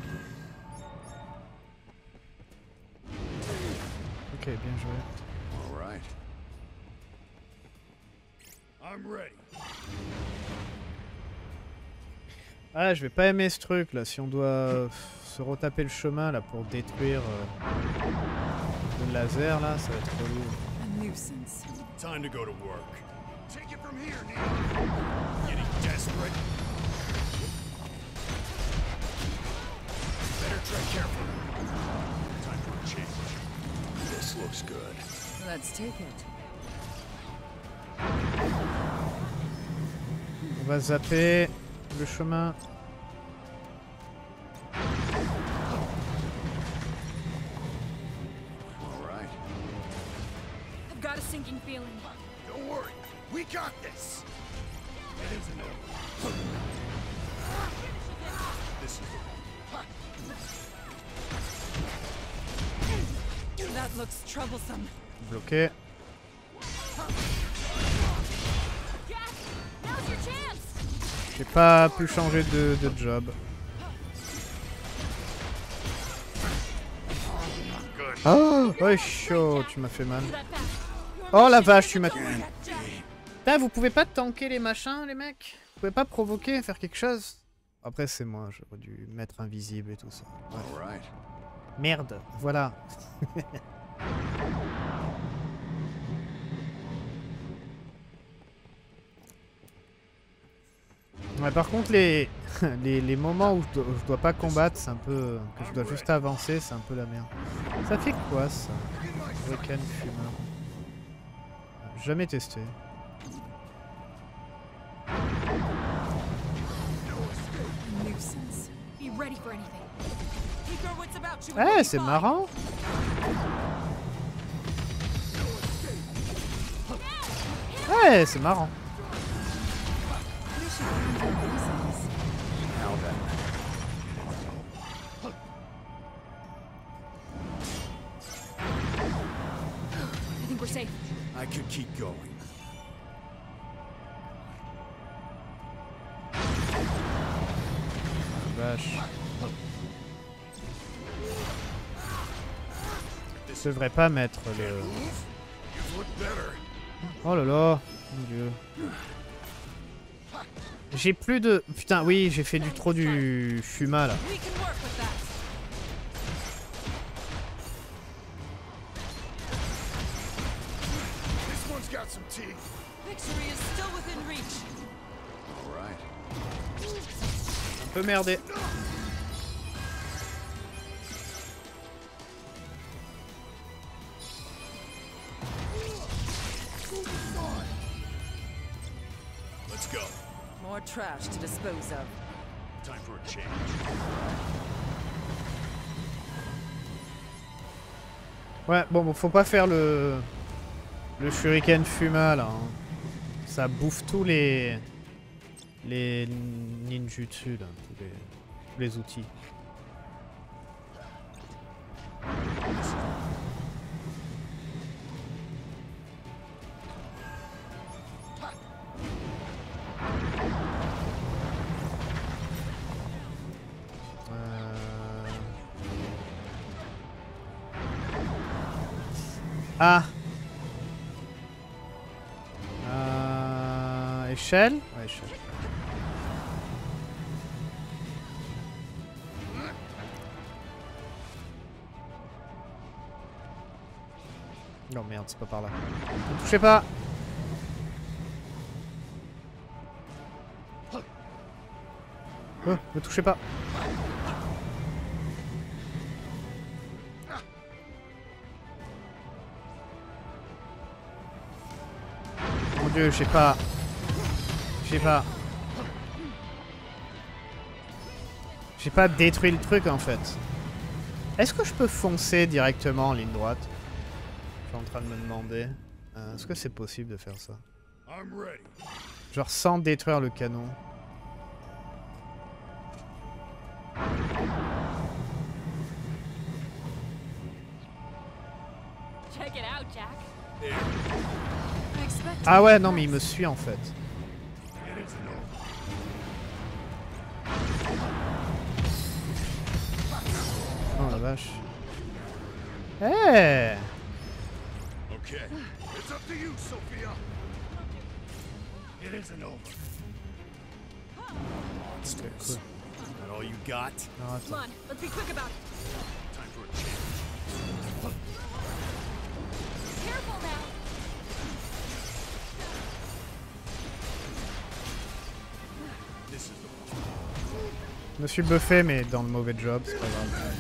Ok, bien joué. All right. I'm ready. Ah, je vais pas aimer ce truc là, si on doit se retaper le chemin là pour détruire le laser là, ça va être trop lourd. On va zapper le chemin. Bloqué. J'ai pas pu changer de job. Oh, oh chaud, tu m'as fait mal. Oh la vache, tu m'as... Putain, vous pouvez pas tanker les machins, les mecs? Vous pouvez pas provoquer, faire quelque chose? Après c'est moi, j'aurais dû mettre invisible et tout ça. Ouais. Merde, voilà. Ouais, par contre, les moments où je dois pas combattre, c'est un peu... que je dois juste avancer, c'est un peu la merde. Ça fait quoi, ça? Weekend fumeur. Jamais testé. Eh, c'est marrant. Ouais, c'est marrant. Vache. Je devrais pas mettre le... Oh là là, mon dieu. J'ai plus de... Putain, oui, j'ai fait trop du fuma, là. Un peu merdé. Trash to dispose of. Time for a change. Ouais, bon, faut pas faire le shuriken fuma là. Hein. Ça bouffe tous les ninjutsu là, tous les outils. Ah. Échelle. Ouais, échelle. Non merde, c'est pas par là. Ne touchez pas. Oh, ne touchez pas. Mon dieu, je sais pas. Je sais pas. J'ai pas détruit le truc en fait. Est-ce que je peux foncer directement en ligne droite? Je suis en train de me demander. Est-ce que c'est possible de faire ça? Genre sans détruire le canon. Ah ouais, non mais il me suit en fait. Oh la vache. Eh hey. Okay. It's up to you, Sophia. It isn't over. Monsters. Is that all you got? No, come on, let's be quick about it. Time for a change. Careful now. This is the one. Je me suis buffé mais dans le mauvais job, c'est pas grave.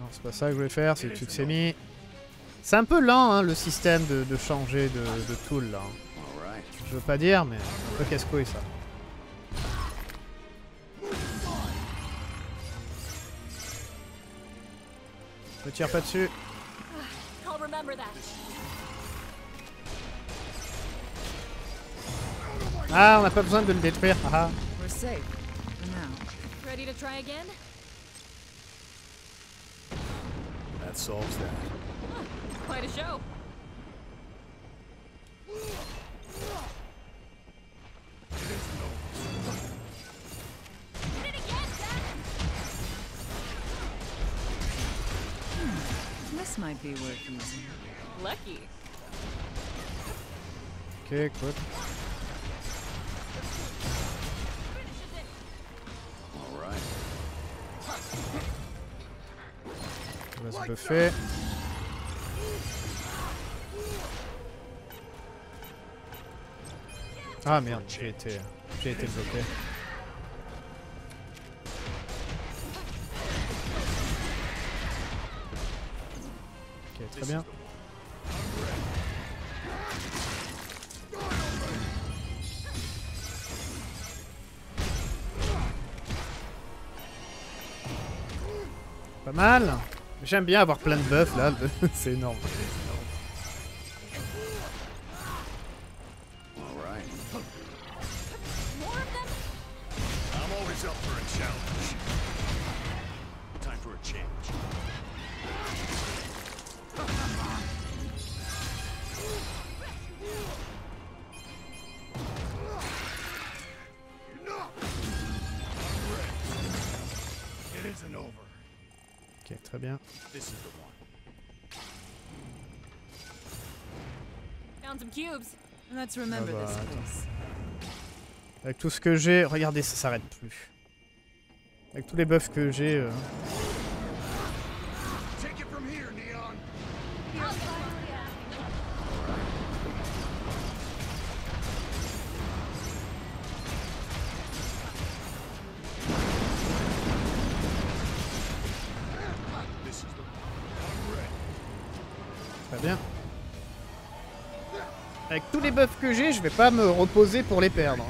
Non, c'est pas ça que je voulais faire, c'est Utsusemi. C'est un peu lent hein, le système de changer de tool là. Je veux pas dire, mais c'est un peu casse-couille ça. Ne tire pas dessus. Ah, on n'a pas besoin de le détruire. Ah. Ok, écoute. On va se buffer. Ah merde, j'ai été bloqué. Ok, très bien. Pas mal. J'aime bien avoir plein de buffs là, c'est énorme. Avec tout ce que j'ai, regardez, ça s'arrête plus. Avec tous les buffs que j'ai. Très bien. Avec tous les buffs que j'ai, je vais pas me reposer pour les perdre.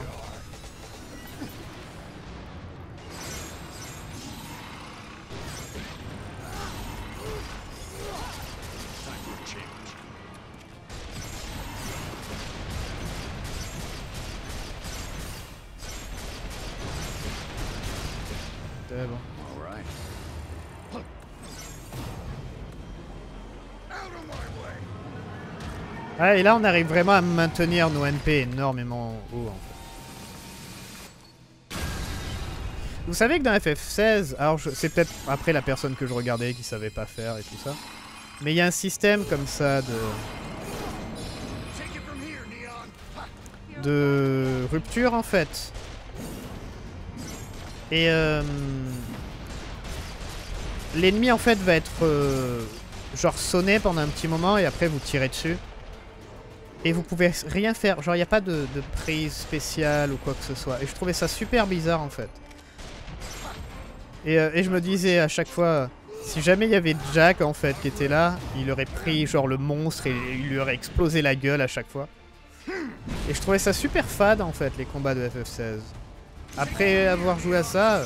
Ah, et là on arrive vraiment à maintenir nos MP énormément haut en fait. Vous savez que dans FF16, alors c'est peut-être après la personne que je regardais qui savait pas faire et tout ça, mais il y a un système comme ça de rupture en fait. Et l'ennemi en fait va être genre sonné pendant un petit moment et après vous tirez dessus. Et vous pouvez rien faire, genre il n'y a pas de prise spéciale ou quoi que ce soit. Et je trouvais ça super bizarre en fait. Et je me disais à chaque fois, si jamais il y avait Jack en fait qui était là, il aurait pris genre le monstre et il lui aurait explosé la gueule à chaque fois. Et je trouvais ça super fade en fait les combats de FF16. Après avoir joué à ça...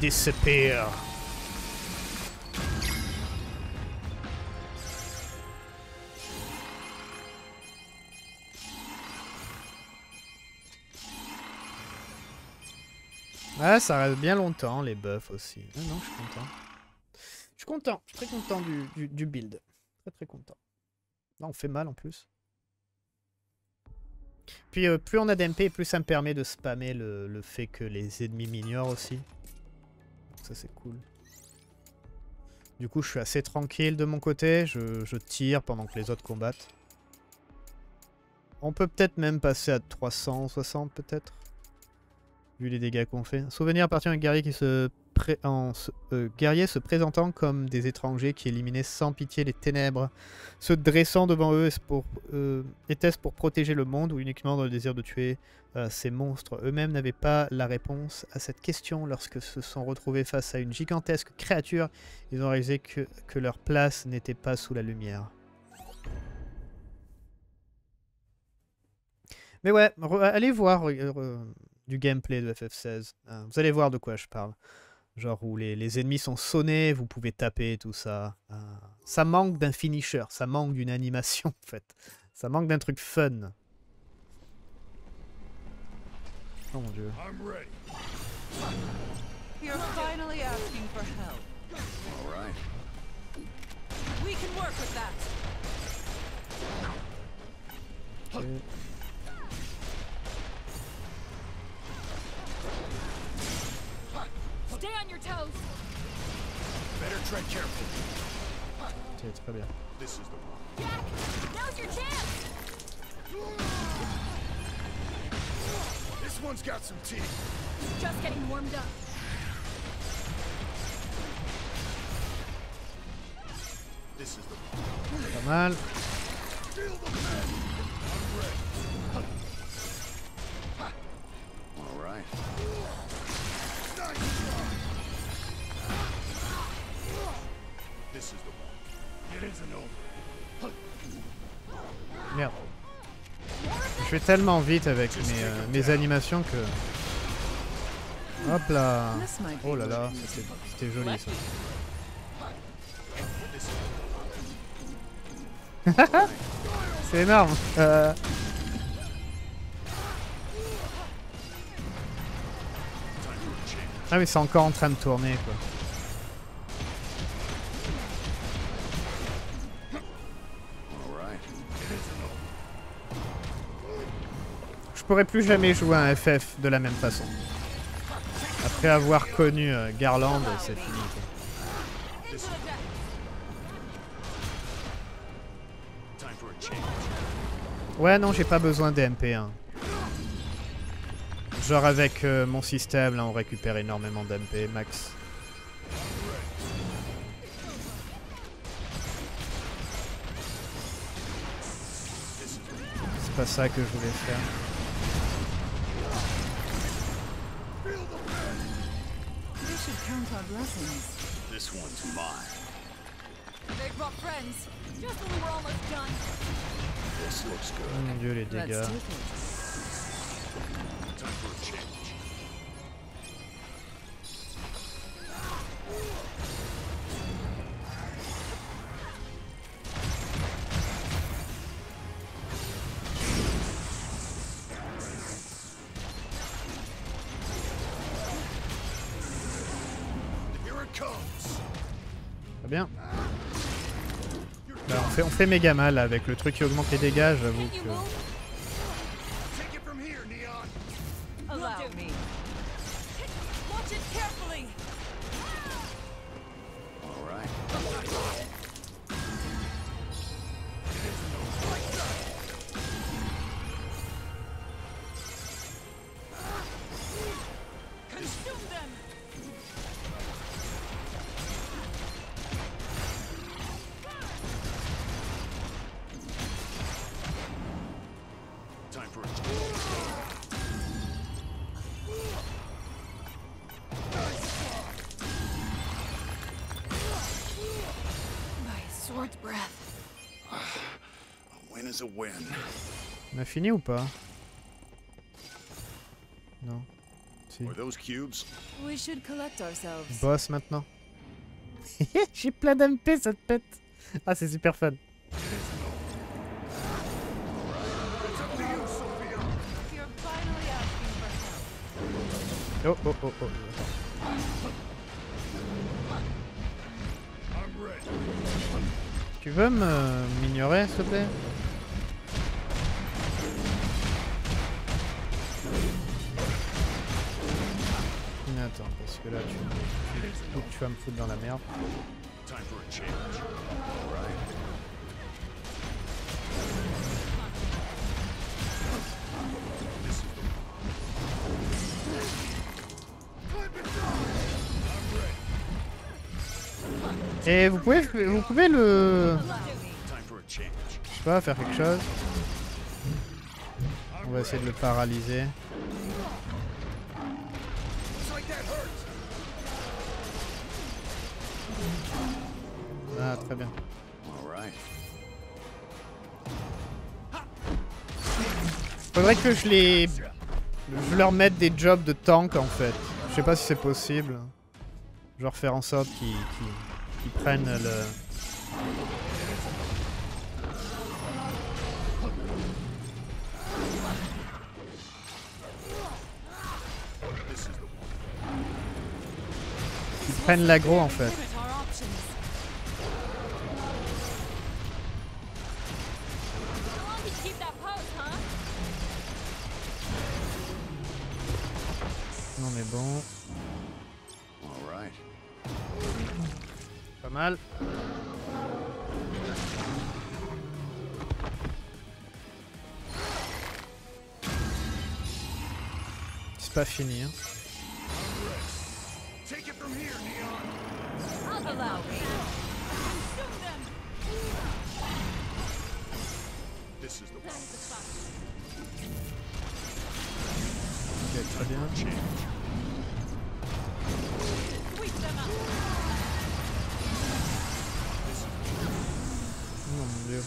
Disappear. Ah, ça reste bien longtemps les buffs aussi. Ah non, je suis content. Je suis content, je suis très content du build. Très très content. Là, on fait mal en plus. Puis plus on a d'MP, plus ça me permet de spammer le fait que les ennemis m'ignorent aussi. Ça c'est cool. Du coup je suis assez tranquille de mon côté, je tire pendant que les autres combattent. On peut peut-être même passer à 360 peut-être. Vu les dégâts qu'on fait. Souvenir appartient à un guerrier qui se présentant comme des étrangers qui éliminaient sans pitié les ténèbres. Se dressant devant eux, était-ce pour protéger le monde ou uniquement dans le désir de tuer ces monstres? Eux-mêmes n'avaient pas la réponse à cette question. Lorsque se sont retrouvés face à une gigantesque créature, ils ont réalisé que leur place n'était pas sous la lumière. Mais ouais, allez voir... du gameplay de FF16. Vous allez voir de quoi je parle. Genre où les ennemis sont sonnés, vous pouvez taper, tout ça. Ça manque d'un finisher, ça manque d'une animation en fait. Ça manque d'un truc fun. Oh mon dieu. Okay. Okay, très bien. Pas mal. Merde. Je vais tellement vite avec mes animations que... Hop là. Oh là là, c'était joli ça. C'est énorme. Ah mais c'est encore en train de tourner quoi. Je pourrais plus jamais jouer un FF de la même façon. Après avoir connu Garland, c'est fini. Ouais, non, j'ai pas besoin d'MP1. Genre avec mon système, là on récupère énormément d'MP max. C'est pas ça que je voulais faire. This one's mine. They brought friends. Just when we were almost done. This looks good. Oh mon dieu, les dégâts. Bien. Bah on fait méga mal avec le truc qui augmente les dégâts, j'avoue que... On a fini ou pas? Non. Si. Boss maintenant. J'ai plein d'MP, ça te pète. Ah, c'est super fun. Oh, oh, oh, oh. Tu veux m'ignorer, s'il te plaît? Attends, parce que là tu vas me foutre dans la merde. Et vous pouvez le... Je sais pas, faire quelque chose. On va essayer de le paralyser. Ah, très bien. Faudrait que je leur mette des jobs de tank en fait. Je sais pas si c'est possible. Genre faire en sorte qu'ils prennent le... Ils prennent l'aggro en fait. On est bon. Pas mal. C'est pas fini, hein. Ok, très bien. Oh mon dieu.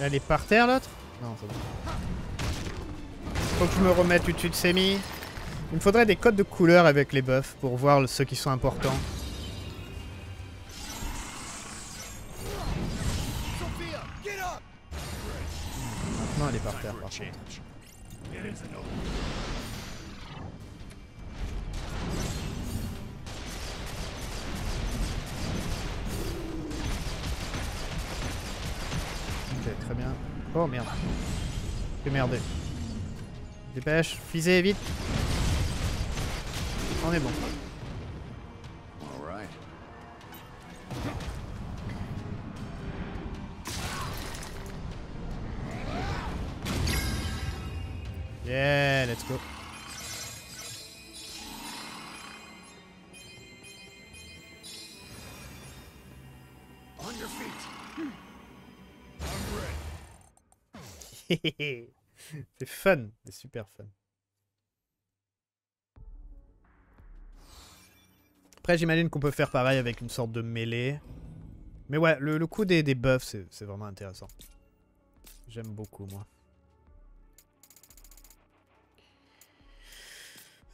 Elle est par terre l'autre? Non, c'est bon. Faut que je me remette Utsusemi. Il me faudrait des codes de couleurs avec les buffs pour voir ceux qui sont importants. Non, elle est par terre, par contre. Ok, très bien. Oh merde. J'ai merdé. Dépêche, fusez vite. On est bon. Yeah, let's go. On your feet. I'm ready. C'est fun, c'est super fun. Après, j'imagine qu'on peut faire pareil avec une sorte de mêlée. Mais ouais, le coup des buffs, c'est vraiment intéressant. J'aime beaucoup, moi.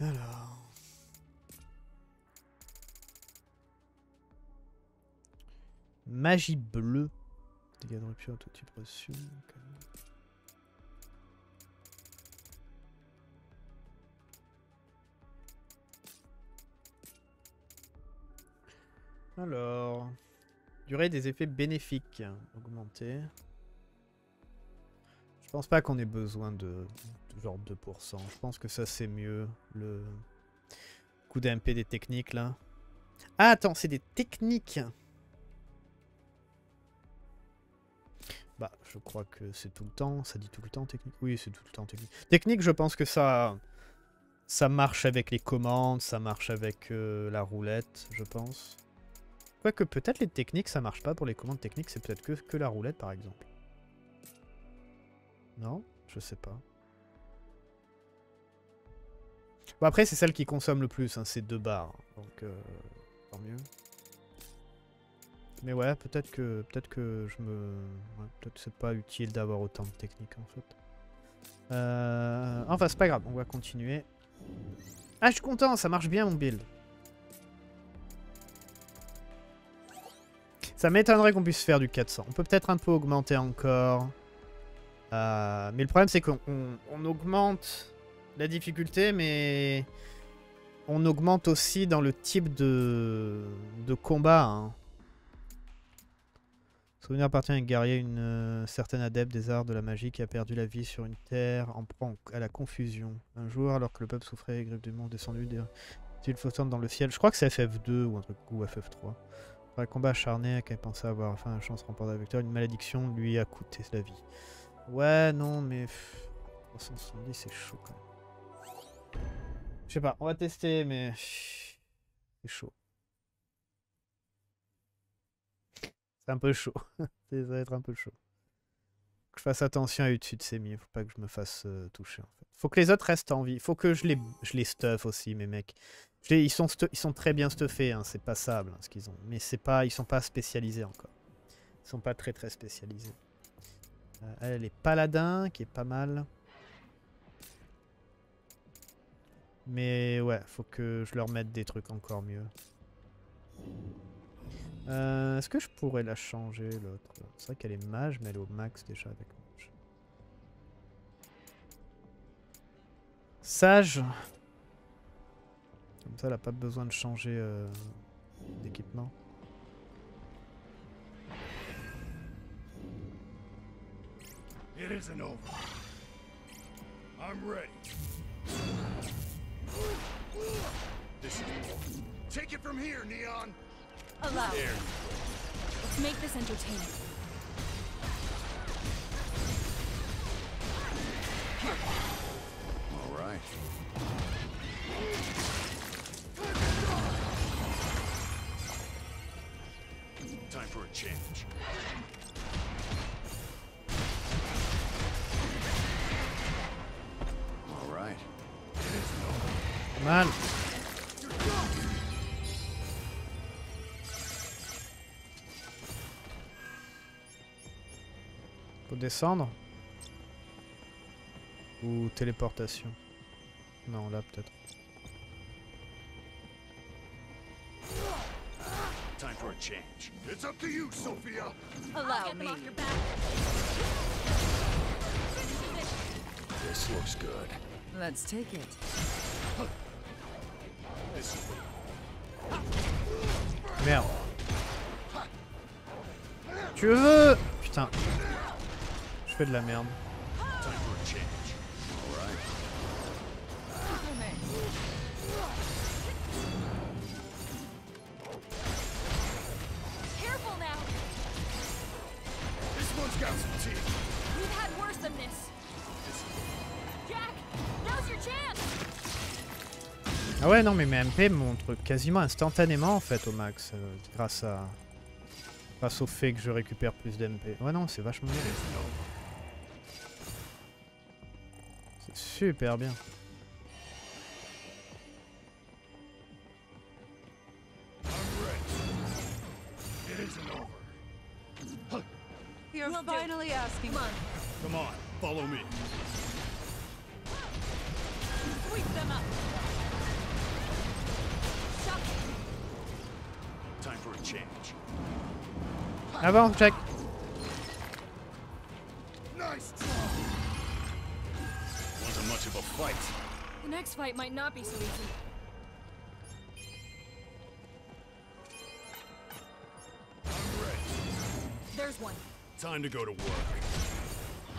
Alors... Magie bleue. Dégâts de rupture, tout type reçu. Alors... Durée des effets bénéfiques. Augmentée. Je pense pas qu'on ait besoin de... genre 2%. Je pense que ça c'est mieux. Le coup d'MP des techniques là. Ah attends, c'est des techniques. Bah je crois que c'est tout le temps. Ça dit tout le temps technique. Oui c'est tout le temps technique. Technique je pense que ça marche avec les commandes. Ça marche avec la roulette je pense. Quoique peut-être les techniques ça marche pas pour les commandes techniques. C'est peut-être que la roulette par exemple. Non je sais pas. Bon après c'est celle qui consomme le plus, hein, c'est 2 barres, donc tant mieux. Mais ouais, peut-être que je me, ouais, peut-être c'est pas utile d'avoir autant de techniques en fait. Enfin c'est pas grave, on va continuer. Ah je suis content, ça marche bien mon build. Ça m'étonnerait qu'on puisse faire du 400. On peut peut-être un peu augmenter encore, mais le problème c'est qu'on augmente la difficulté, mais on augmente aussi dans le type de combat. Hein. Souvenir appartient à un guerrier, une certaine adepte des arts de la magie qui a perdu la vie sur une terre en proie à la confusion. Un jour, alors que le peuple souffrait, les griffes du monde descendues d'îles flottantes dans le ciel. Je crois que c'est FF2 ou un truc ou FF3. Après un combat acharné qu'elle pensait avoir enfin la chance de remporter la victoire, une malédiction lui a coûté la vie. Ouais, non, mais 370, c'est chaud quand même. Je sais pas, on va tester, mais c'est chaud. C'est un peu chaud. Ça va être un peu chaud. Faut que je fasse attention à Utsusemi. Faut pas que je me fasse toucher. En fait. Faut que les autres restent en vie. Faut que je les stuff aussi, mes mecs. Ils sont très bien stuffés. Hein. C'est passable hein, ce qu'ils ont. Mais c'est pas, ils sont pas spécialisés encore. Ils sont pas très spécialisés. Elle est paladin, qui est pas mal. Mais ouais, faut que je leur mette des trucs encore mieux. Est-ce que je pourrais la changer, l'autre? C'est vrai qu'elle est mage, mais elle est au max déjà avec mage. Sage. Comme ça, elle a pas besoin de changer d'équipement. It isn't over. I'm ready. This is take it from here, Neon. Allow. There. Let's make this entertaining. All right. Time for a change. All right. Come on. Faut descendre ou téléportation? Non, là peut-être. Time for a change. It's up to you, Sophia. Allow me. This looks good. Let's take it. Merde. Tu veux? Putain. Je fais de la merde. Ah ouais non mais mes MP montrent quasiment instantanément en fait au max grâce à grâce au fait que je récupère plus d'MP. Ouais non c'est vachement bien. C'est super bien. You're finally asking. Come on, follow me. Sweep them up. Time for a change. Avant, Jack. Nice. Wasn't much of a fight. The next fight might not be so easy. There's one. Time to go to work.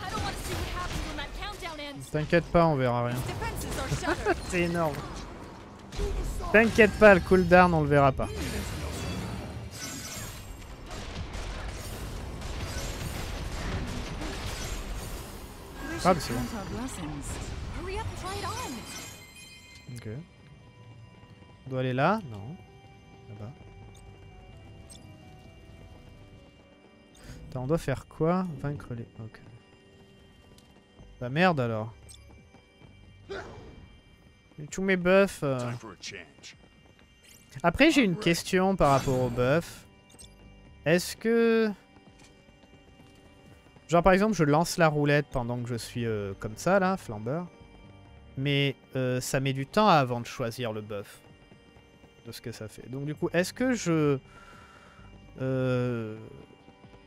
I don't want to see what happens when that countdown ends. T'inquiète pas, on verra rien. C'est énorme. T'inquiète pas, le cooldown, on le verra pas. Ah, mais c'est bon. Ok. On doit aller là? Non. Là-bas. Attends, on doit faire quoi? Vaincre les... Ok. Bah merde alors. Tous mes buffs... Après j'ai une question par rapport aux buffs. Est-ce que... Genre par exemple je lance la roulette pendant que je suis comme ça là, flambeur. Mais ça met du temps avant de choisir le buff. De ce que ça fait. Donc du coup est-ce que je...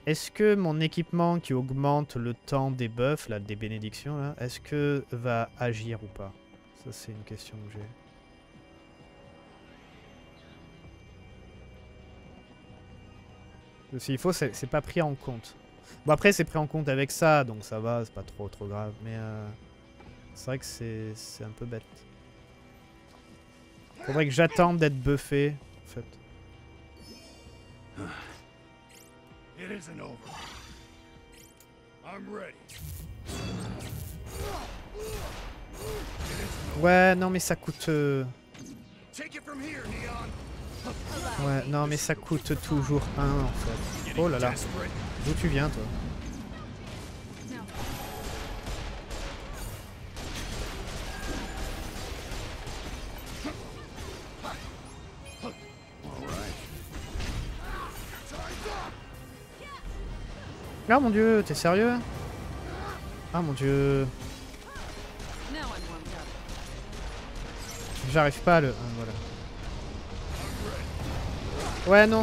Est-ce que mon équipement qui augmente le temps des buffs, là, des bénédictions, là, est-ce que va agir ou pas? Ça, c'est une question que j'ai. S'il faut, c'est pas pris en compte. Bon, après, c'est pris en compte avec ça, donc ça va, c'est pas trop grave. Mais c'est vrai que c'est un peu bête. Faudrait que j'attende d'être buffé, en fait. It isn't over. I'm ready. Ouais, non mais ça coûte. Ouais, non mais ça coûte toujours 1 en fait. Oh là là. D'où tu viens toi? Ah mon dieu, t'es sérieux? Ah mon dieu. J'arrive pas à le... voilà. Ouais non,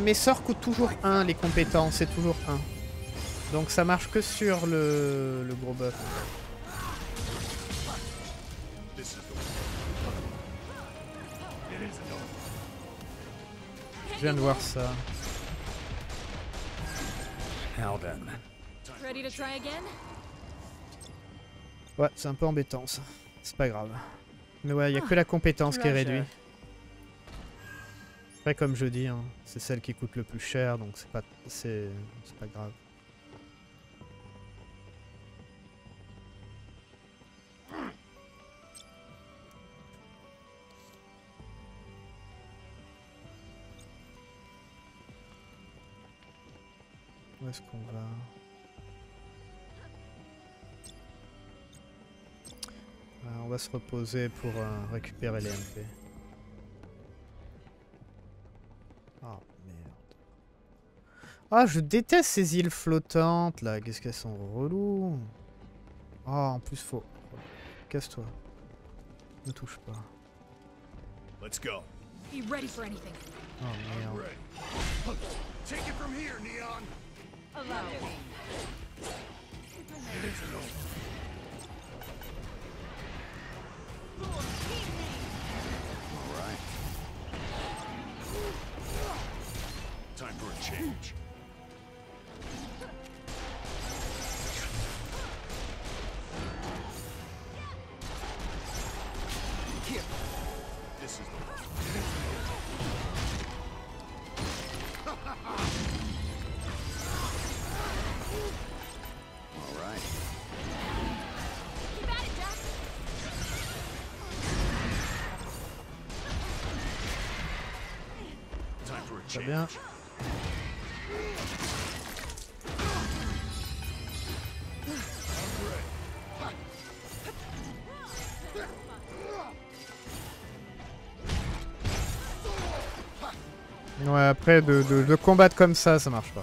mes sorts coûtent toujours 1, les compétences, c'est toujours 1. Donc ça marche que sur le gros buff. Je viens de voir ça. Ouais, c'est un peu embêtant ça. C'est pas grave. Mais ouais, il n'y a que la compétence qui est réduite. Après, comme je dis, hein, c'est celle qui coûte le plus cher, donc c'est pas grave. Où est-ce qu'on va? On va se reposer pour récupérer les MP. Ah, merde. Ah, je déteste ces îles flottantes, là. Qu'est-ce qu'elles sont reloues. Ah, en plus, faut... Casse-toi. Ne touche pas. Let's go. Be ready for anything. Oh, merde. Take it from here, Neon. Allow me. Très bien. Ouais, après de combattre comme ça, ça marche pas.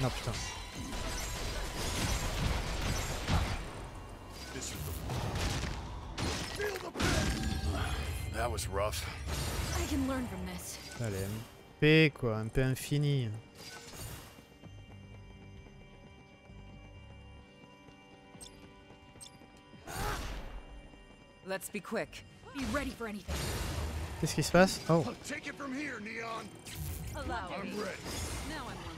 Non, putain. That was rough. I can learn from this. Allez, MP quoi, MP infini. Let's be quick. Be ready for anything. Qu'est-ce qui se passe? Oh. Take it from here, Neon. I'm ready. Now I'm on.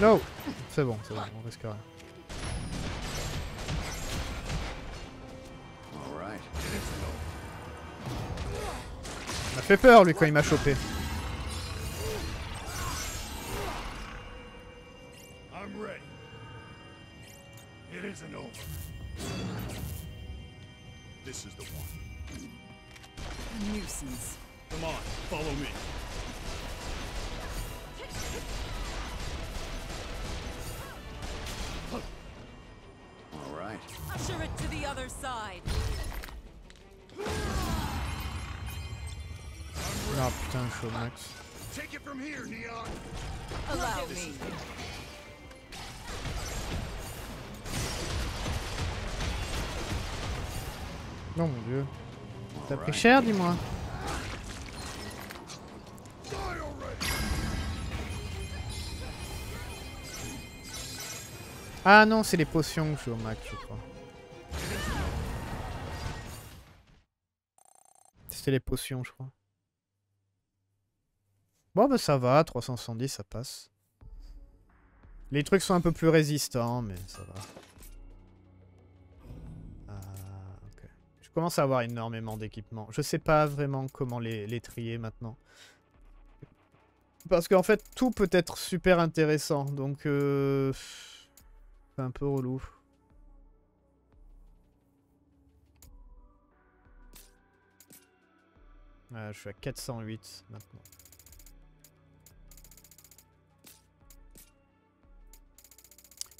No. C'est bon, on risque rien. Il m'a fait peur lui quand il m'a chopé. Non mon dieu. T'as pris cher dis-moi. Ah non, c'est les potions que je suis au max je crois. C'était les potions je crois. Bon bah ça va, 370 ça passe. Les trucs sont un peu plus résistants mais ça va. Je commence à avoir énormément d'équipements. Je sais pas vraiment comment les trier maintenant. Parce qu'en fait, tout peut être super intéressant. Donc, c'est un peu relou. Je suis à 408 maintenant.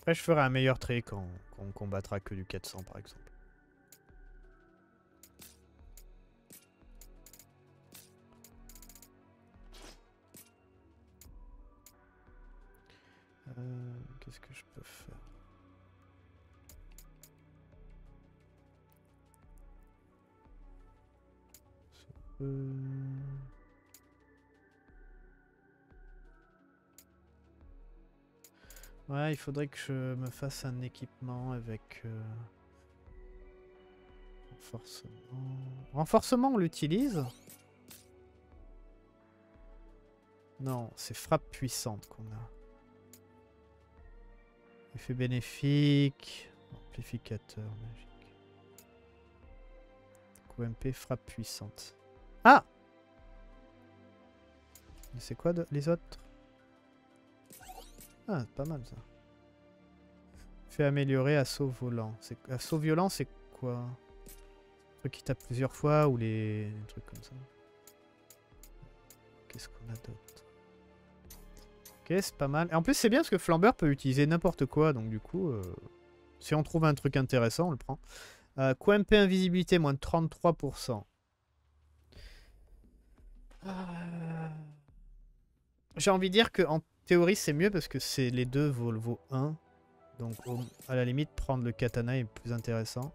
Après, je ferai un meilleur tri quand on combattra que du 400 par exemple. Qu'est-ce que je peux faire? Ouais, il faudrait que je me fasse un équipement avec renforcement. Renforcement, on l'utilise? Non, c'est frappe puissante qu'on a. Effet bénéfique, amplificateur magique. Coup MP, frappe puissante. Ah! Mais c'est quoi les autres? Ah, pas mal ça. Fait améliorer assaut volant. Assaut violent, c'est quoi? Un truc qui tape plusieurs fois ou les trucs comme ça. Qu'est-ce qu'on a d'autre? Ok, c'est pas mal. Et en plus, c'est bien parce que Flambeur peut utiliser n'importe quoi. Donc du coup, si on trouve un truc intéressant, on le prend. Coup MP invisibilité, moins de 33%. J'ai envie de dire qu'en théorie, c'est mieux parce que les deux vaut 1. Donc à la limite, prendre le katana est plus intéressant.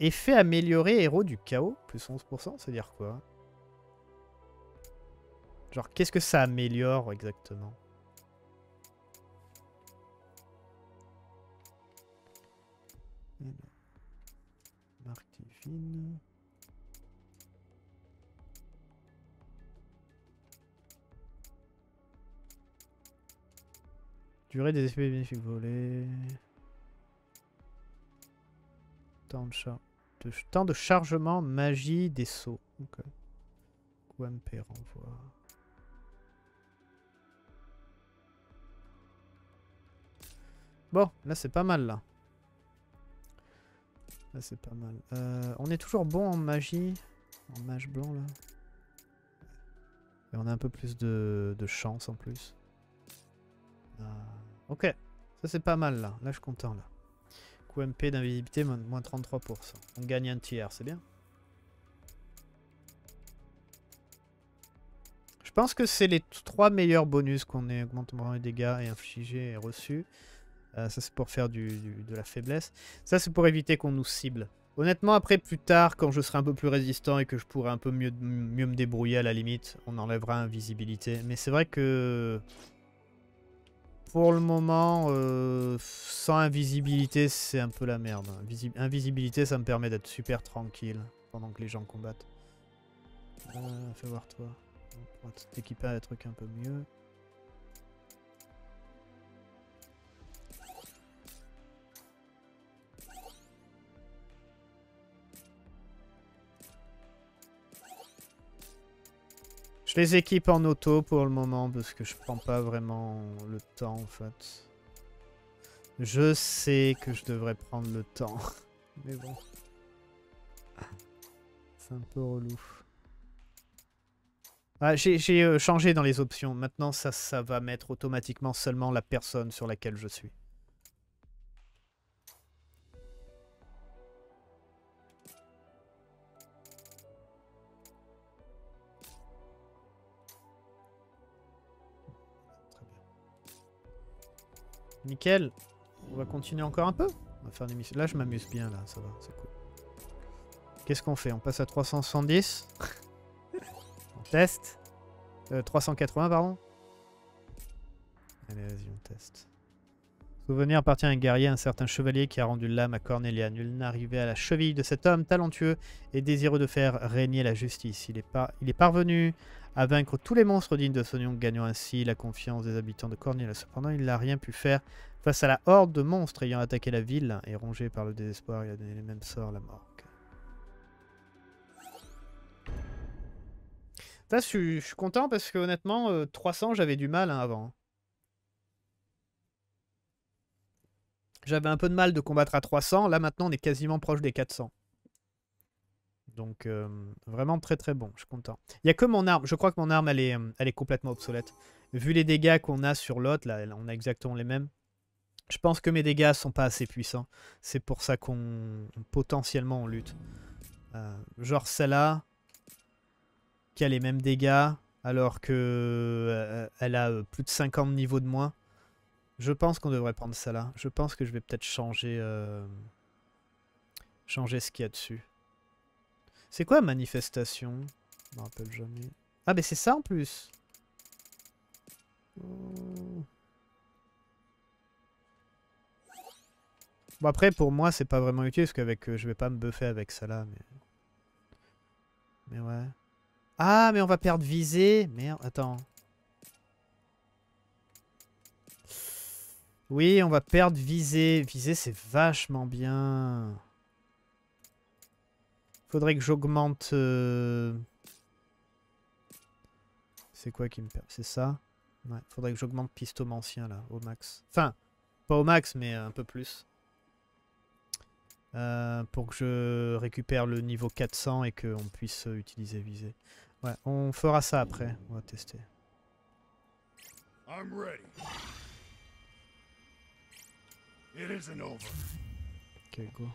Effet amélioré héros du chaos, plus 11%, ça veut dire quoi? Genre, qu'est-ce que ça améliore exactement? Marque divine. Durée des effets bénéfiques volés. Temps de chargement, magie des sauts. Okay. Coup MP renvoi. Bon, là c'est pas mal là. Là c'est pas mal. On est toujours bon en magie. En mage blanc là. Et on a un peu plus de chance en plus. Ok, ça c'est pas mal là. Là je suis content là. Coup MP d'invisibilité moins 33%. On gagne un tiers, c'est bien. Je pense que c'est les 3 meilleurs bonus qu'on ait. Augmentement les dégâts et infligés et reçus. Ça c'est pour faire de la faiblesse. Ça c'est pour éviter qu'on nous cible. Honnêtement après plus tard quand je serai un peu plus résistant et que je pourrai un peu mieux me débrouiller à la limite, on enlèvera invisibilité. Mais c'est vrai que pour le moment sans invisibilité c'est un peu la merde. Invisibilité ça me permet d'être super tranquille pendant que les gens combattent. Fais voir toi. On va t'équiper à des trucs un peu mieux. Je les équipe en auto pour le moment parce que je prends pas vraiment le temps en fait. Je sais que je devrais prendre le temps, mais bon, c'est un peu relou. Ah, j'ai changé dans les options. Maintenant, ça va mettre automatiquement seulement la personne sur laquelle je suis. Nickel, on va continuer encore un peu. On va faire des missions. Là, je m'amuse bien, là, ça va, c'est cool. Qu'est-ce qu'on fait? On passe à 370. On teste. 380, pardon. Allez, vas-y, on teste. Souvenir appartient à un guerrier, un certain chevalier qui a rendu l'âme à Cornelia. Nul n'arrivait à la cheville de cet homme talentueux et désireux de faire régner la justice. Il est parvenu à vaincre tous les monstres dignes de son nom, gagnant ainsi la confiance des habitants de Cornelia. Cependant, il n'a rien pu faire face à la horde de monstres ayant attaqué la ville et rongé par le désespoir, il a donné les mêmes sorts à la mort. Ça, je suis content parce que honnêtement, 300, j'avais du mal hein, avant. J'avais un peu de mal de combattre à 300. Là, maintenant, on est quasiment proche des 400. Donc, vraiment très très bon. Je suis content. Il n'y a que mon arme. Je crois que mon arme, elle est complètement obsolète. Vu les dégâts qu'on a sur l'autre, là, on a exactement les mêmes. Je pense que mes dégâts sont pas assez puissants. C'est pour ça qu'on potentiellement on lutte. Genre celle-là, qui a les mêmes dégâts, alors que elle a plus de 50 niveaux de moins. Je pense qu'on devrait prendre ça là. Je pense que je vais peut-être changer ce qu'il y a dessus. C'est quoi manifestation? Je me rappelle jamais. Ah mais c'est ça en plus. Bon après pour moi c'est pas vraiment utile parce qu'avec je vais pas me buffer avec ça là. Mais ouais. Ah mais on va perdre visée. Merde attends. Oui, on va perdre visée. Visée, c'est vachement bien. Faudrait que j'augmente... C'est quoi qui me perd? C'est ça? Ouais, faudrait que j'augmente pistomancien, là, au max. Enfin, pas au max, mais un peu plus. Pour que je récupère le niveau 400 et qu'on puisse utiliser visée. Ouais, on fera ça après. On va tester. I'm ready. It isn't over. Okay, go.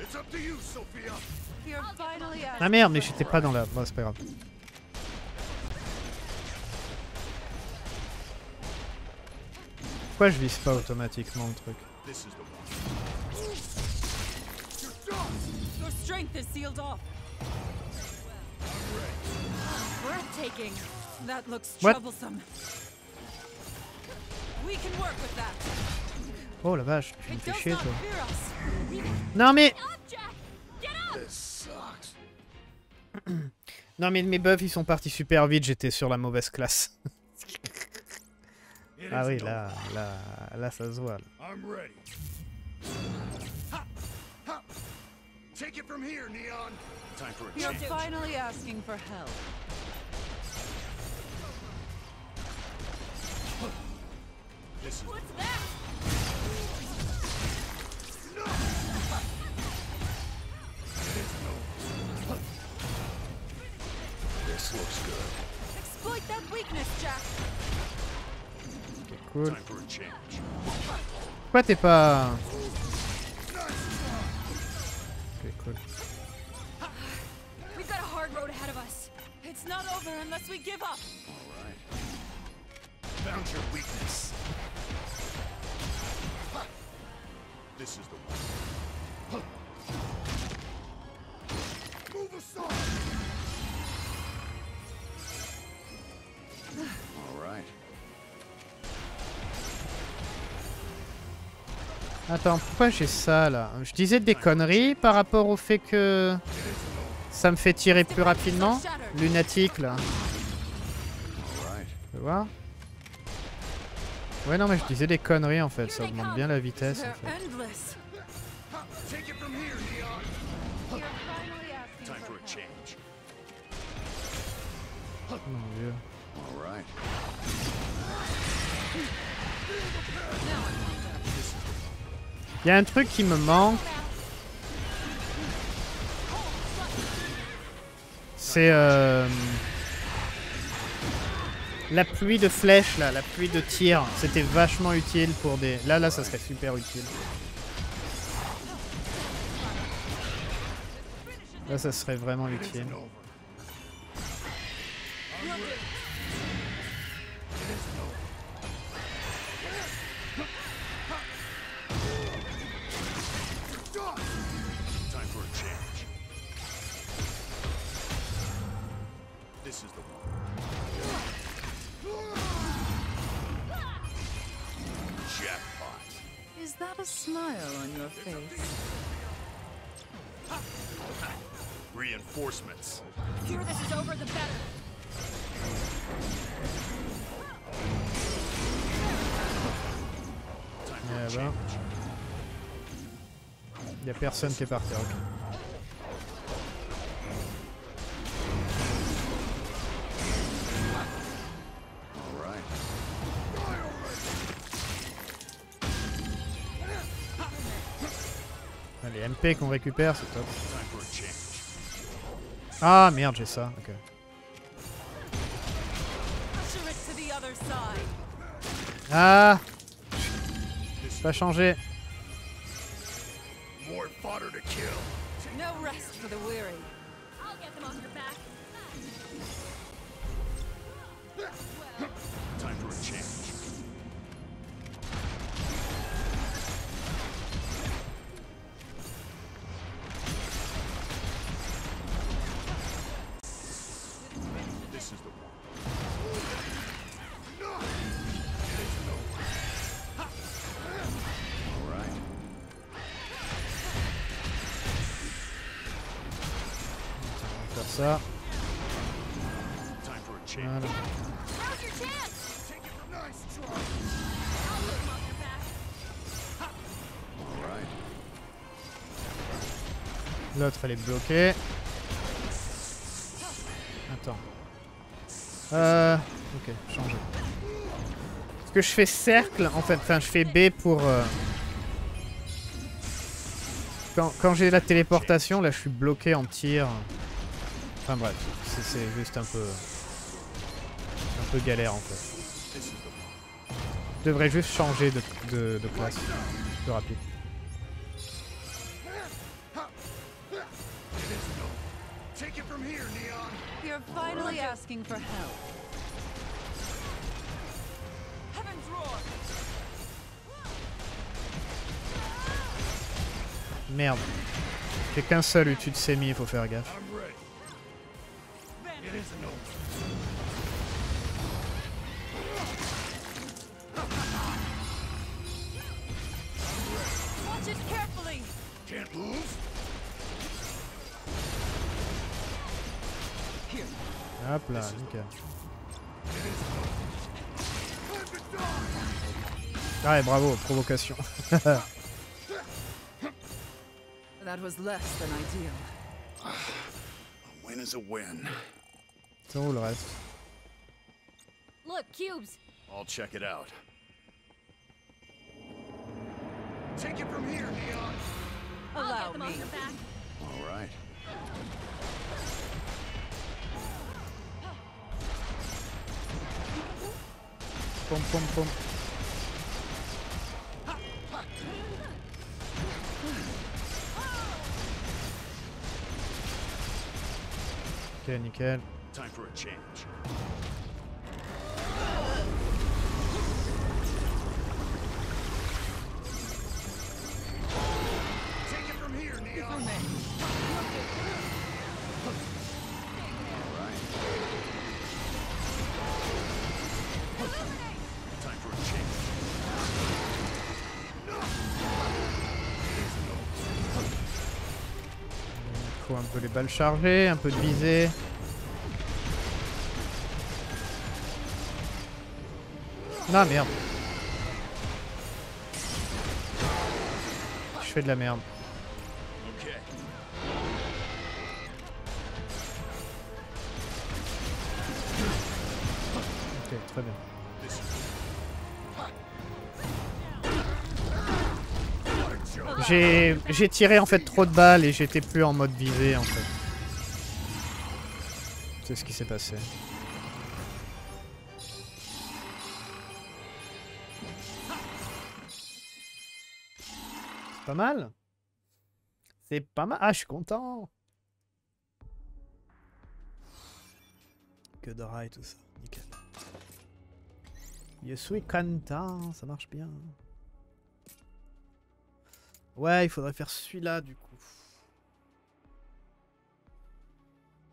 It's up to you, Sophia. You're finally out. Ah merde, mais j'étais pas dans la... Bon, c'est pas grave. Pourquoi je vise pas automatiquement le truc? Your strength is sealed off. Breathtaking. That looks troublesome. Oh la vache, tu me fais chier toi. Non mais Non mais mes buffs ils sont partis super vite, j'étais sur la mauvaise classe. Ah oui, là ça se voit. This looks good. Exploit that weakness, Jack. Cool. Pourquoi t'es pas... Okay, cool. We've got a hard road ahead of us. It's not over unless we give up. All right. Found your weakness. This is the one. Move aside. Attends, pourquoi j'ai ça là? Je disais des conneries par rapport au fait que ça me fait tirer plus rapidement. Lunatique là. Tu vois? Ouais non mais je disais des conneries en fait, ça augmente bien la vitesse en fait. Oh mon dieu. Il y a un truc qui me manque. C'est la pluie de flèches là, la pluie de tirs. C'était vachement utile pour des... Là ça serait super utile. Là ça serait vraiment utile. Y'a personne qui est par terre, ok. Les MP qu'on récupère, c'est top. Ah merde, j'ai ça, ok. Ah, c'est pas changé. Ça. Voilà. L'autre elle est bloquée. Attends. Ok, changer. Parce que je fais cercle en fait, enfin je fais B pour... Quand j'ai la téléportation, là je suis bloqué en tir. Enfin bref, c'est juste un peu galère en fait. Je devrais juste changer de classe, plus rapide. Merde, j'ai qu'un seul Utsusemi, il faut faire gaffe. Can't move. Here. Hop là, nickel. Ah ouais, bravo, provocation. C'est où le reste? Look, cubes. I'll check it out. Take it from here, Neon. Allow me. All right. Pom pom pom. Ok, nickel. Time for a change. Un peu les balles chargées, un peu de visée. Non, merde. Je fais de la merde. Ok, très bien. J'ai tiré en fait trop de balles et j'étais plus en mode visée en fait. C'est ce qui s'est passé. C'est pas mal. C'est pas mal. Ah, je suis content. Que de rails tout ça. Nickel. Je suis content. Ça marche bien. Ouais, il faudrait faire celui-là, du coup.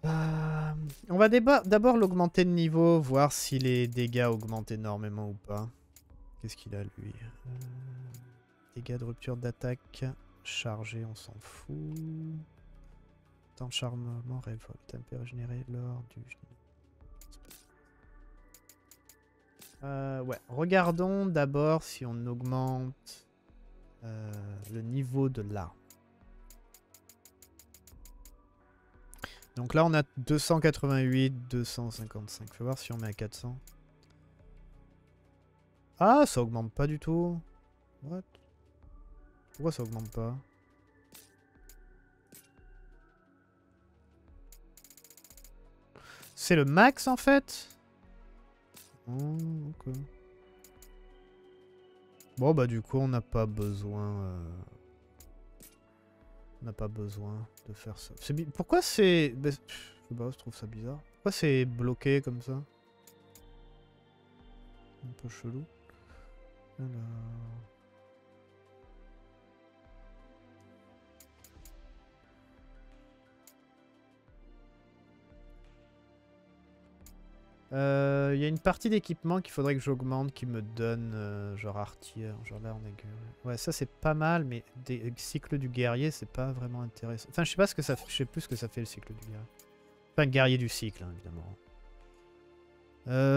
On va d'abord l'augmenter de niveau, voir si les dégâts augmentent énormément ou pas. Qu'est-ce qu'il a, lui? Dégâts de rupture d'attaque chargés, on s'en fout. Temps de charmement, révolte, un peu régénéré lors du... ouais, regardons d'abord si on augmente... le niveau de l'arme. Donc là on a 288, 255. Faut voir si on met à 400. Ah, ça augmente pas du tout. What? Pourquoi ça augmente pas? C'est le max en fait. Oh, ok. Bon bah du coup on n'a pas besoin de faire ça. Pourquoi c'est... Bah, je sais pas, je trouve ça bizarre. Pourquoi c'est bloqué comme ça? Un peu chelou. Alors... y a une partie d'équipement qu'il faudrait que j'augmente, qui me donne genre artillerie, genre là on a... Ouais, ça c'est pas mal, mais des cycles du guerrier c'est pas vraiment intéressant. Enfin je sais pas ce que ça fait, je sais plus ce que ça fait le cycle du guerrier. Enfin guerrier du cycle hein, évidemment.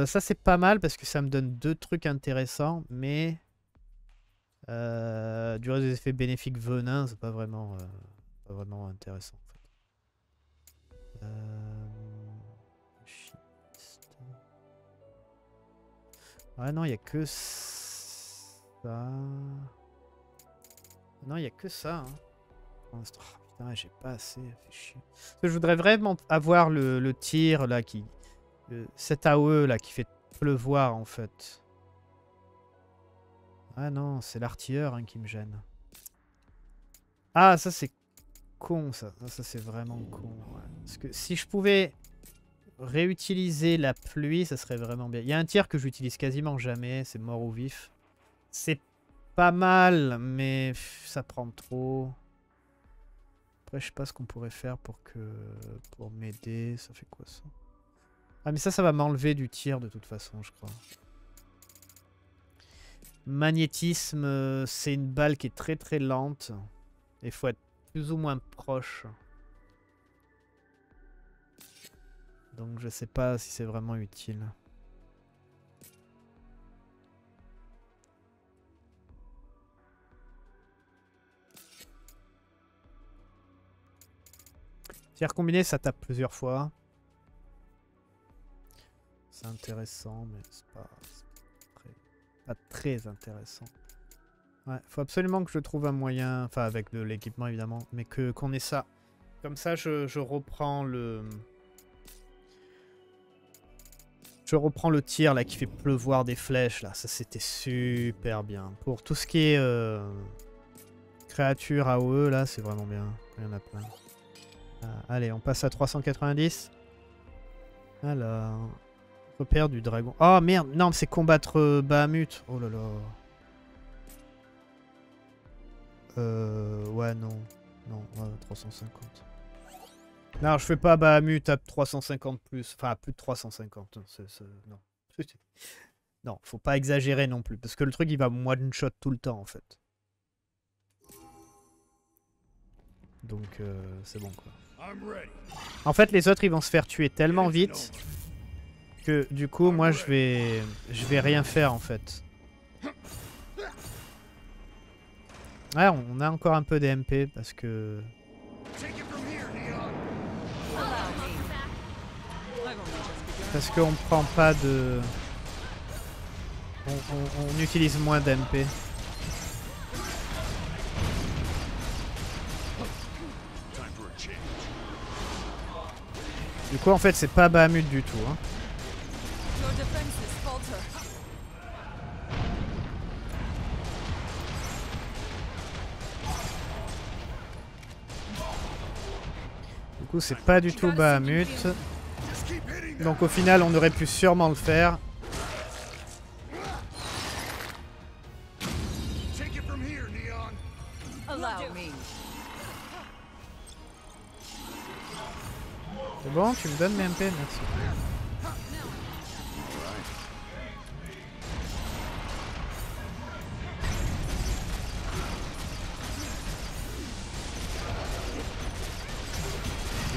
Ça c'est pas mal parce que ça me donne deux trucs intéressants, mais du reste des effets bénéfiques venin c'est pas vraiment intéressant en fait. Ah non, il n'y a que ça. Non, il n'y a que ça. Hein. Oh, putain, j'ai pas assez. Fait chier. Je voudrais vraiment avoir le tir là qui. Cet AOE là qui fait pleuvoir en fait. Ah non, c'est l'artilleur hein, qui me gêne. Ah, ça c'est con ça. Ça c'est vraiment con. Ouais. Parce que si je pouvais. Réutiliser la pluie, ça serait vraiment bien. Il y a un tir que j'utilise quasiment jamais, c'est mort ou vif. C'est pas mal, mais ça prend trop. Après, je sais pas ce qu'on pourrait faire pour m'aider. Ça fait quoi ça? Ah, mais ça va m'enlever du tir de toute façon, je crois. Magnétisme, c'est une balle qui est très très lente. Et faut être plus ou moins proche. Donc je sais pas si c'est vraiment utile. Pierre combiné, ça tape plusieurs fois. C'est intéressant, mais c'est pas très intéressant. Ouais, faut absolument que je trouve un moyen, enfin avec de l'équipement évidemment, mais qu'on ait ça. Comme ça, je reprends le... Je reprends le tir là qui fait pleuvoir des flèches là. Ça c'était super bien. Pour tout ce qui est créatures AOE là, c'est vraiment bien. Il y en a plein. Allez, on passe à 390. Alors... Repère du dragon. Oh merde, non, c'est combattre Bahamut. Oh là là. Ouais, non. Non, 350. Non, je fais pas Bahamut à 350 plus. Enfin, à plus de 350. Non. Non, faut pas exagérer non plus. Parce que le truc, il va one-shot tout le temps, en fait. Donc, c'est bon, quoi. En fait, les autres, ils vont se faire tuer tellement vite que, du coup, moi, je vais rien faire, en fait. Ouais, on a encore un peu d'MP, parce que... Parce qu'on prend pas de... On utilise moins d'MP. Du coup, en fait, c'est pas Bahamut du tout. Hein. Du coup, c'est pas du tout Bahamut. Donc, au final, on aurait pu sûrement le faire. C'est bon, tu me donnes mes MP, merci.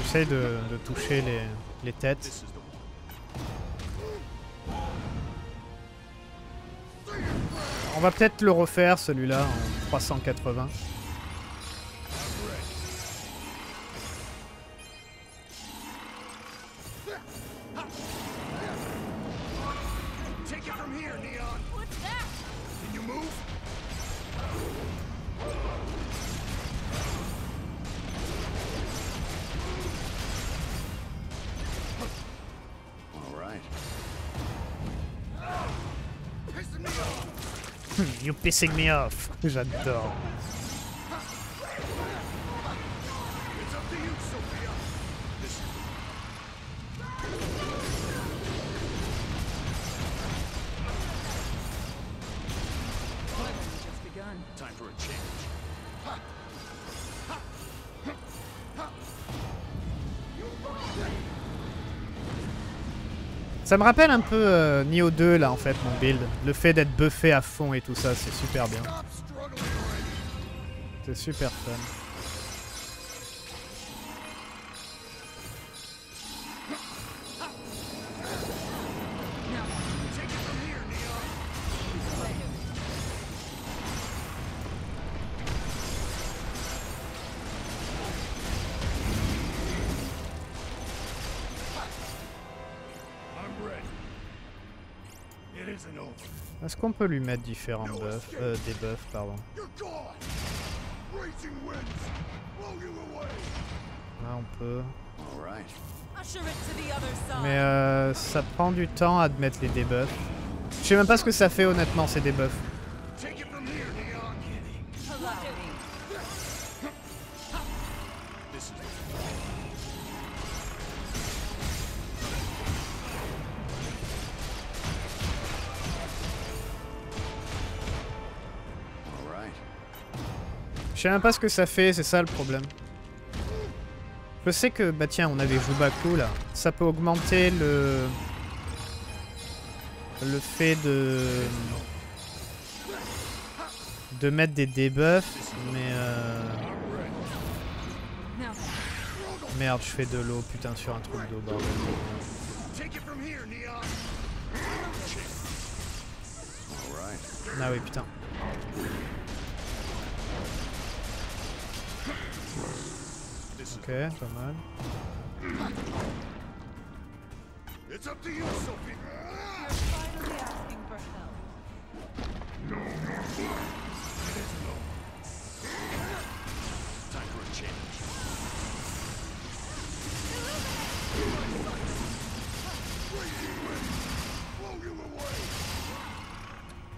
J'essaie de toucher les têtes. On va peut-être le refaire celui-là en 380. You're pissing me off. J'adore. Ça me rappelle un peu Nioh 2 là en fait mon build. Le fait d'être buffé à fond et tout ça, c'est super bien. C'est super fun. Est-ce qu'on peut lui mettre différents buffs, des buffs, pardon. Là, on peut. Mais ça prend du temps à mettre les debuffs. Je sais même pas ce que ça fait honnêtement ces debuffs. Je sais même pas ce que ça fait, c'est ça le problème. Je sais que, bah tiens, on avait Vubaku là. Ça peut augmenter le fait de mettre des debuffs, mais Merde, je fais de l'eau, putain, sur un trou d'eau, bordel. Ah oui, putain. Ok, pas mal.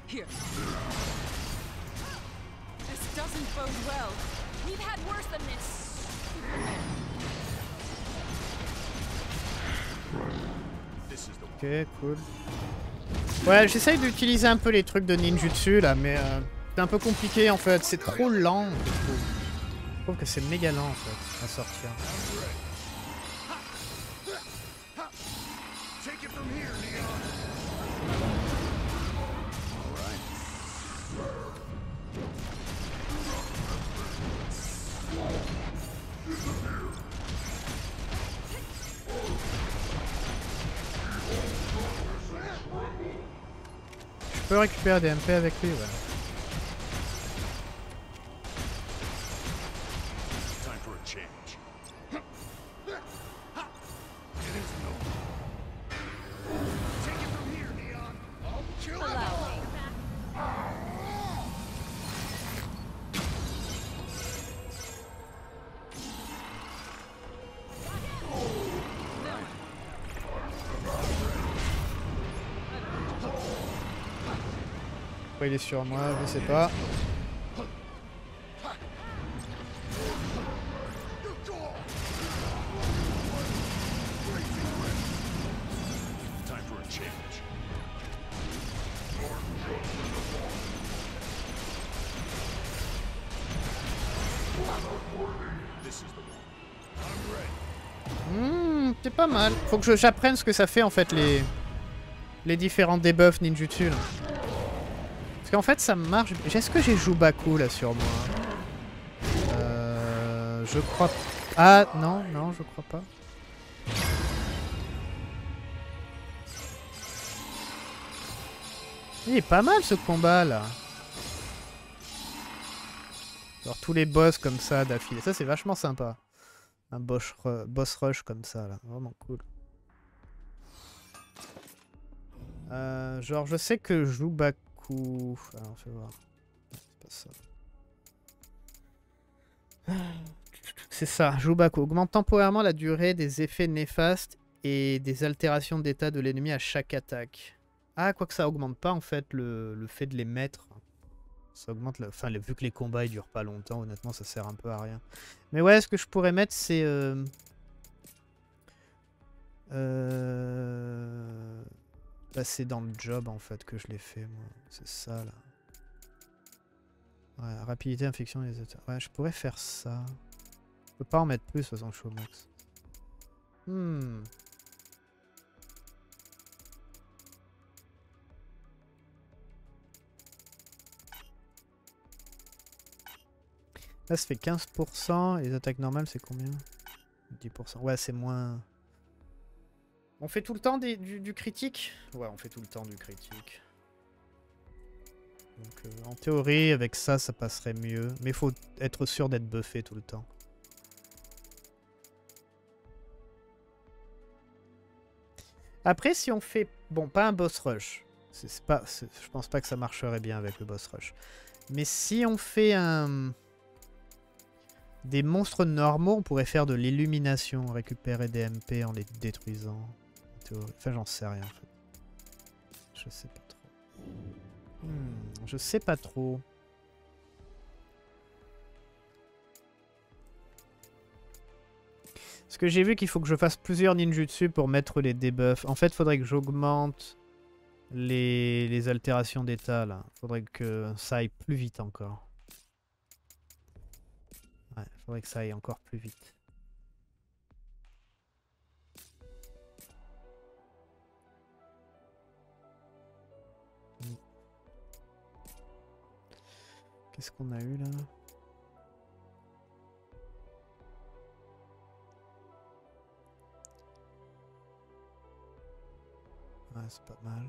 Here. This doesn't bode well. We've had worse than this. Ok, cool. Ouais, j'essaye d'utiliser un peu les trucs de ninjutsu là, mais c'est un peu compliqué en fait. C'est trop lent. Je trouve que c'est méga lent en fait à sortir. Je peux récupérer des MP avec lui, ouais. Il est sur moi, je sais pas. C'est pas mal. Faut que j'apprenne ce que ça fait en fait les différents debuffs ninjutsu là. Parce qu'en fait ça marche... Est-ce que j'ai Jubaku là sur moi? Je crois... Ah non, non je crois pas. Il est pas mal ce combat là. Alors tous les boss comme ça d'affilée, ça c'est vachement sympa. Un boss rush comme ça là, vraiment cool. Genre je sais que Jubaku... Alors, je vais voir. C'est pas ça. C'est ça, Jubaku. Augmente temporairement la durée des effets néfastes et des altérations d'état de l'ennemi à chaque attaque. Ah, quoique ça augmente pas en fait le fait de les mettre. Ça augmente la... Enfin, vu que les combats ils durent pas longtemps, honnêtement ça sert un peu à rien. Mais ouais, ce que je pourrais mettre c'est... Bah, c'est dans le job en fait que je l'ai fait moi, c'est ça là. Ouais, rapidité, infection et les autres. Ouais, je pourrais faire ça. Je peux pas en mettre plus, de toute façon, Showmax. Là, ça fait 15%, et les attaques normales, c'est combien? 10%. Ouais, c'est moins... On fait tout le temps du critique? Ouais, on fait tout le temps du critique. Donc, en théorie, avec ça, ça passerait mieux. Mais faut être sûr d'être buffé tout le temps. Après, si on fait... Bon, pas un boss rush. Je pense pas que ça marcherait bien avec le boss rush. Mais si on fait un... Des monstres normaux, on pourrait faire de l'illumination, récupérer des MP en les détruisant. Enfin, j'en sais rien. En fait. Je sais pas trop. Je sais pas trop. Parce que j'ai vu qu'il faut que je fasse plusieurs ninjutsu pour mettre les debuffs. En fait, faudrait que j'augmente les altérations d'état, là. Faudrait que ça aille plus vite encore. Ouais, faudrait que ça aille encore plus vite. Qu'est-ce qu'on a eu là? c'est pas mal.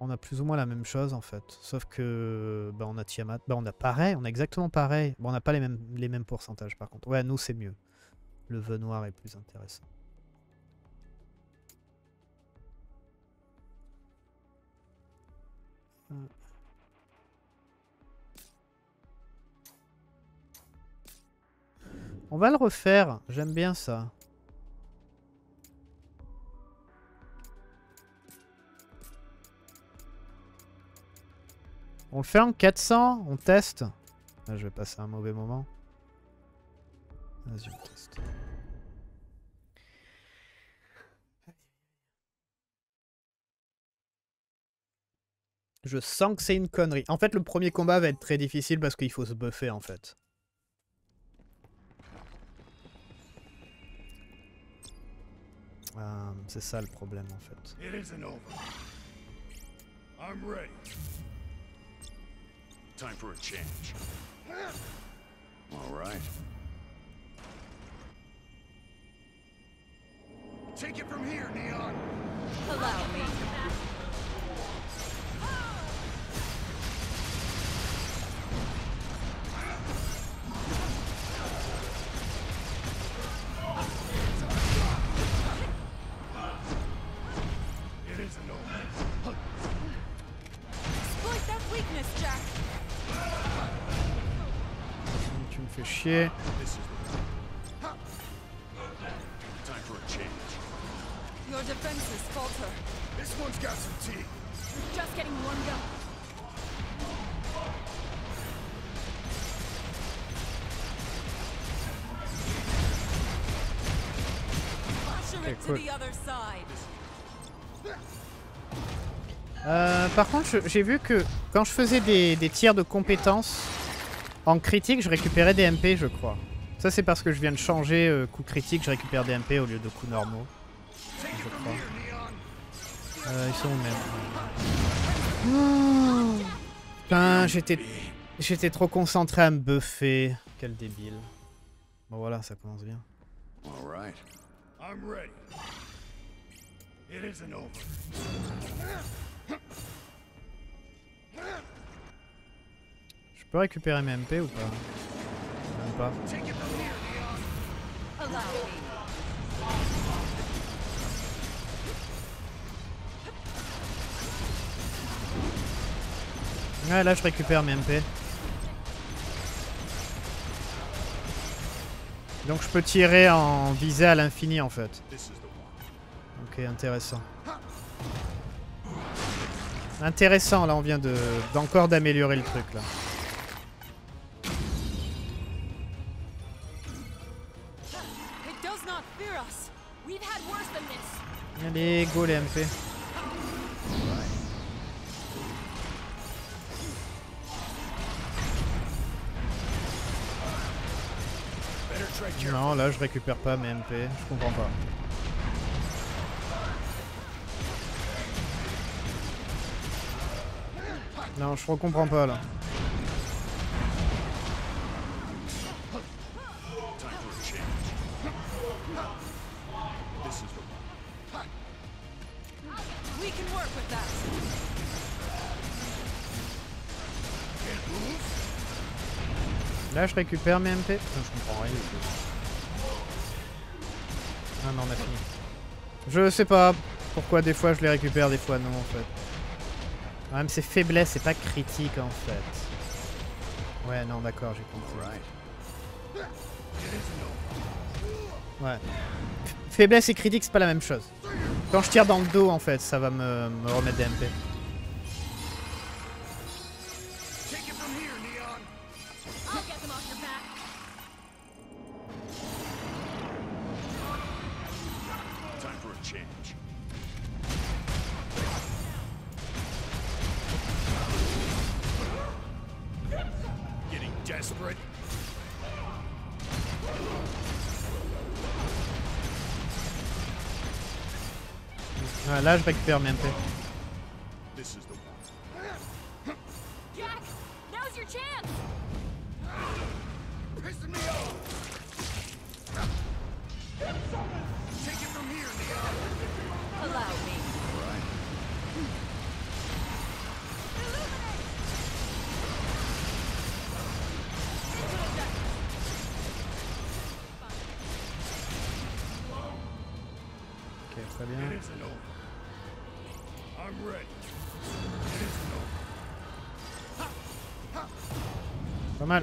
On a plus ou moins la même chose en fait, sauf que bah, on a Tiamat, bah, on a pareil, on a exactement pareil. Bon, on n'a pas les mêmes pourcentages par contre. Ouais, nous c'est mieux. Le vœu noir est plus intéressant. On va le refaire, j'aime bien ça. On le fait en 400, on teste. Là, je vais passer un mauvais moment. Vas-y, on teste. Je sens que c'est une connerie. En fait, le premier combat va être très difficile parce qu'il faut se buffer, en fait. C'est ça le problème, en fait. Time for a change. All right. Take it from here, Neon. Allow me. It is an omen. Exploit that weakness, Jack. Tu me fais chier. Okay, cool. Par contre, j'ai vu que quand je faisais des tirs de compétences en critique, je récupérais des MP, je crois. Ça, c'est parce que je viens de changer coup critique, je récupère des MP au lieu de coups normaux. Je crois. Ils sont les mêmes. Putain, j'étais trop concentré à me buffer. Quel débile. Bon, voilà, ça commence bien. Alright. I'm ready. It isn't over. Je peux récupérer mes MP ou pas? Même pas. Ouais, là je récupère mes MP. Donc je peux tirer en visée à l'infini en fait. Ok, intéressant. Intéressant, là on vient d'encore d'améliorer le truc là. Allez, go les MP. Non, là je récupère pas mes MP, je comprends pas. Non, je recomprends pas là. Là je récupère mes MP. Putain, je comprends rien. Ah non, on a fini. Je sais pas pourquoi des fois je les récupère, des fois non en fait. Même c'est faiblesse, c'est pas critique en fait. Ouais non d'accord, j'ai compris. Ouais. Faiblesse et critique c'est pas la même chose. Quand je tire dans le dos en fait, ça va me remettre des MP. Là, je récupère mes MP. très bien. Pas mal.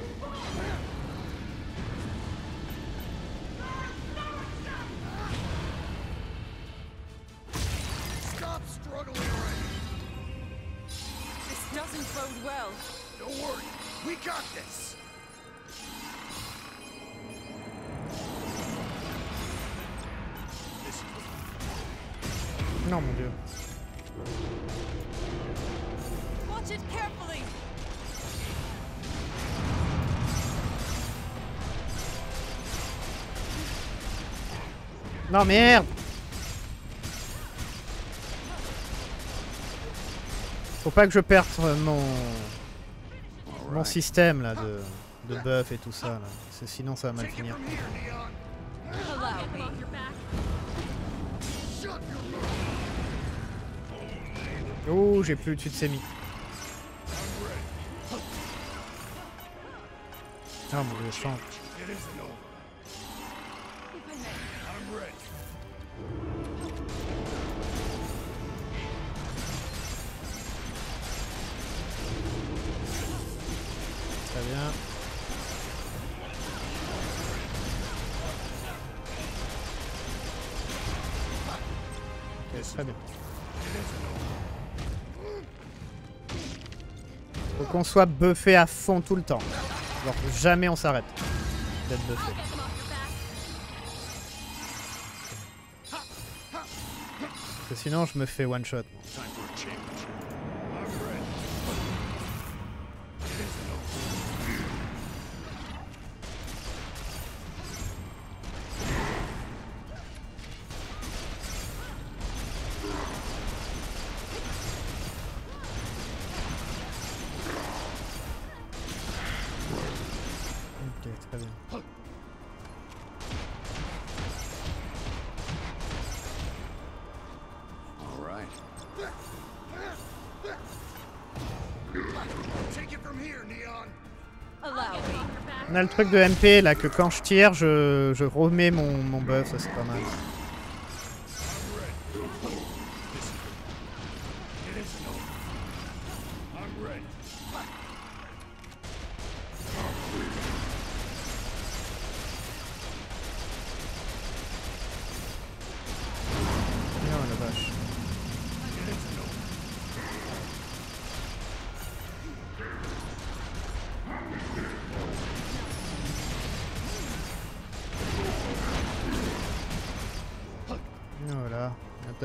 Non, mon Dieu. Non, merde. Faut pas que je perde mon système là de buff et tout ça là. Sinon ça va mal finir. Oh, j'ai plus Utsusemi. Ah mon Dieu, je chante. Très bien. Ok, très bien. Faut qu'on soit buffé à fond tout le temps. Genre jamais on s'arrête d'être buffé. Parce que sinon je me fais one shot. On a le truc de MP là que quand je tire je remets mon buff, ça c'est pas mal.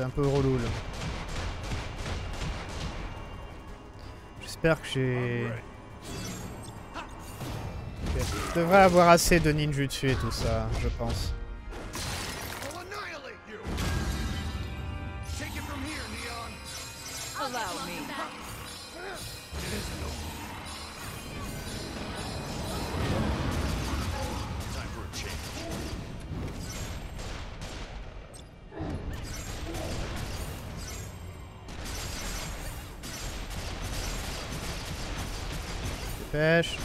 Un peu relou là. J'espère que j'ai... Okay. Je devrais avoir assez de ninjutsu et tout ça, je pense. Pêche.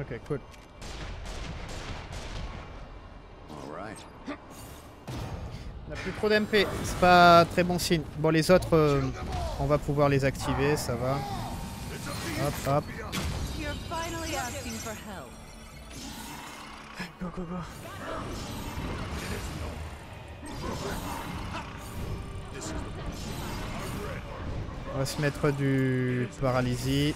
Ok, cool. On n'a plus trop d'MP, c'est pas très bon signe. Bon, les autres... on va pouvoir les activer, ça va. Hop, hop. Go, go, go. On va se mettre du paralysie.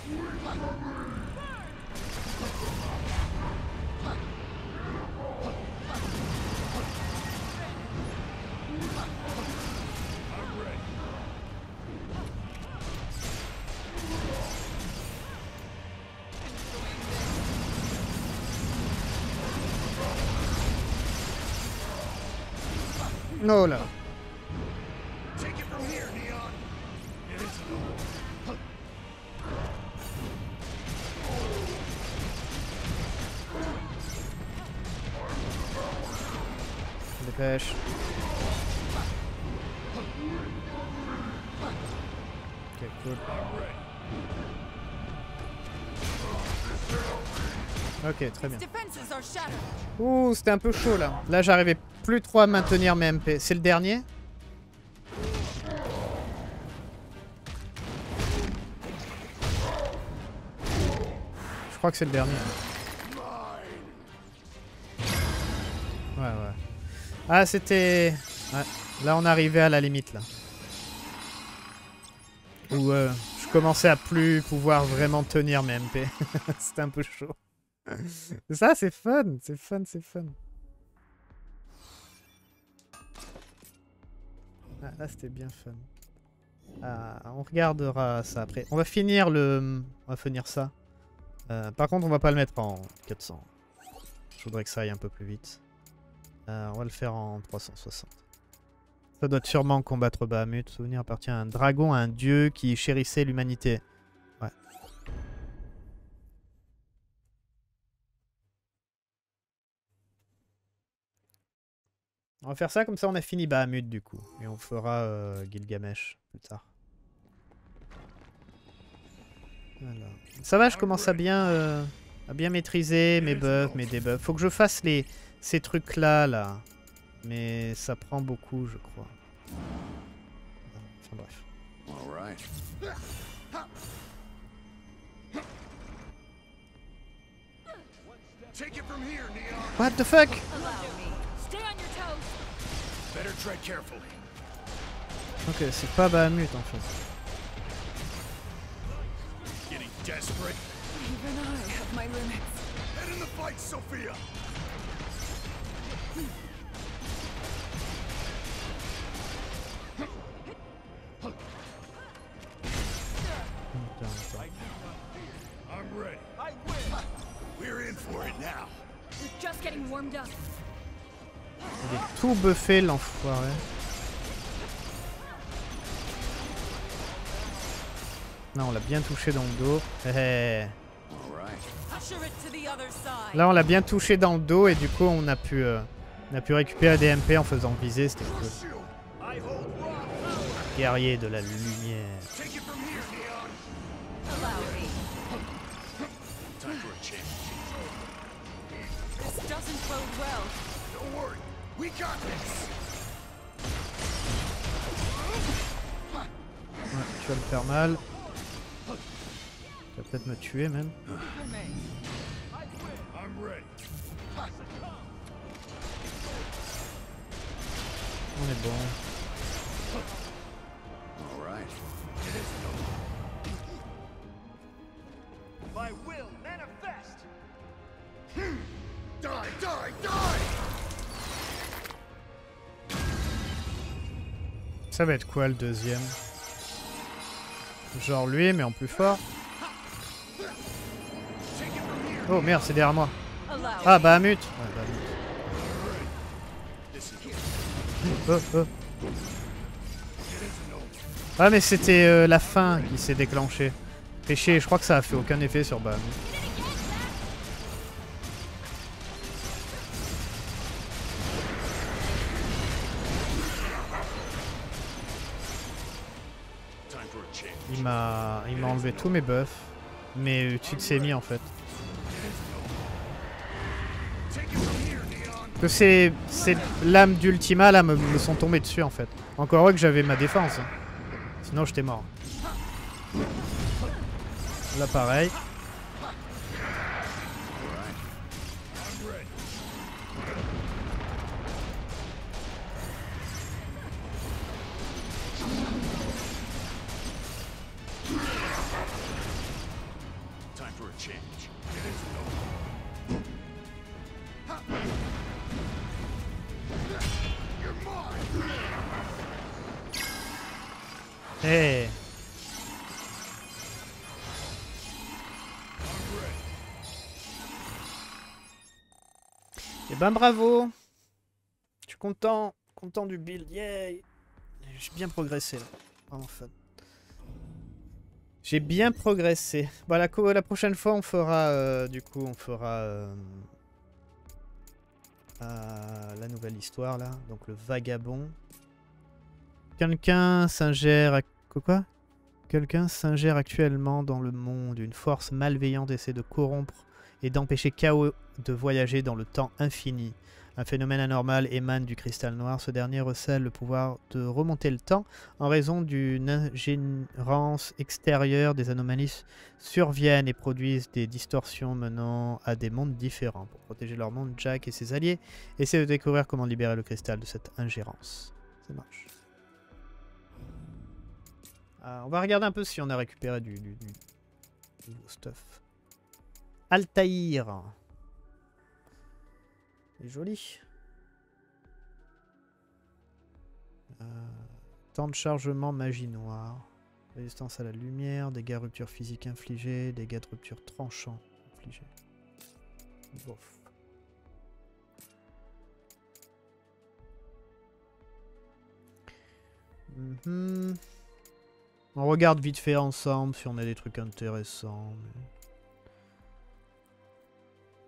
Non là. dépêche. Ok, cool. Ok, très bien. Ouh, c'était un peu chaud là. Là, j'arrivais plus trop à maintenir mes MP. C'est le dernier? Je crois que c'est le dernier. Ouais, ouais. Ah, c'était... Ouais. Là, on arrivait à la limite, là. Où je commençais à plus pouvoir vraiment tenir mes MP. C'était un peu chaud. Ça, c'est fun, c'est fun, c'est fun. Ah, là, c'était bien fun. Ah, on regardera ça après. On va finir le... On va finir ça. Par contre, on va pas le mettre en 400. Je voudrais que ça aille un peu plus vite. On va le faire en 360. Ça doit sûrement combattre Bahamut. Souvenir appartient à un dragon, à un dieu qui chérissait l'humanité. Ouais. On va faire ça, comme ça on a fini Bahamut du coup. Et on fera Gilgamesh plus tard. Voilà. Ça va, je commence à bien maîtriser mes buffs, mes debuffs. Faut que je fasse les... ces trucs là, là. Mais ça prend beaucoup, je crois. Enfin bref. What the fuck? Ok, c'est pas Bahamut en fait. Il est tout buffé l'enfoiré. Non, on l'a bien touché dans le dos. Là, on l'a bien touché dans le dos et du coup, on a pu récupérer des MP en faisant viser. C'était cool. Guerrier de la lumière. Ouais, tu vas me faire mal. Tu vas peut-être me tuer même. On est bon. Ça va être quoi le deuxième? Genre lui, mais en plus fort. Oh merde, c'est derrière moi. Ah, Bahamut. Ah, mais c'était la fin qui s'est déclenchée. Péché, je crois que ça a fait aucun effet sur Bahamut. Il m'a enlevé tous mes buffs, mais Utsusemi en fait. Que ces lames d'Ultima là me sont tombées dessus en fait. Encore heureux que j'avais ma défense. Hein. Sinon j'étais mort. Là pareil. Hey. Et ben bravo. Je suis content, du build, yay. J'ai bien progressé là, vraiment fun. J'ai bien progressé. Bon, la prochaine fois on fera la nouvelle histoire là, donc le vagabond. Quelqu'un s'ingère à... Quoi ? Quelqu'un s'ingère actuellement dans le monde. Une force malveillante essaie de corrompre et d'empêcher Chaos de voyager dans le temps infini. Un phénomène anormal émane du cristal noir. Ce dernier recèle le pouvoir de remonter le temps en raison d'une ingérence extérieure. Des anomalies surviennent et produisent des distorsions menant à des mondes différents. Pour protéger leur monde, Jack et ses alliés essaient de découvrir comment libérer le cristal de cette ingérence. Ça marche. On va regarder un peu si on a récupéré du nouveau stuff. Altaïr. C'est joli. Temps de chargement magie noire. Résistance à la lumière, dégâts rupture physique infligés, dégâts de rupture tranchant infligés. Bof. On regarde vite fait ensemble si on a des trucs intéressants.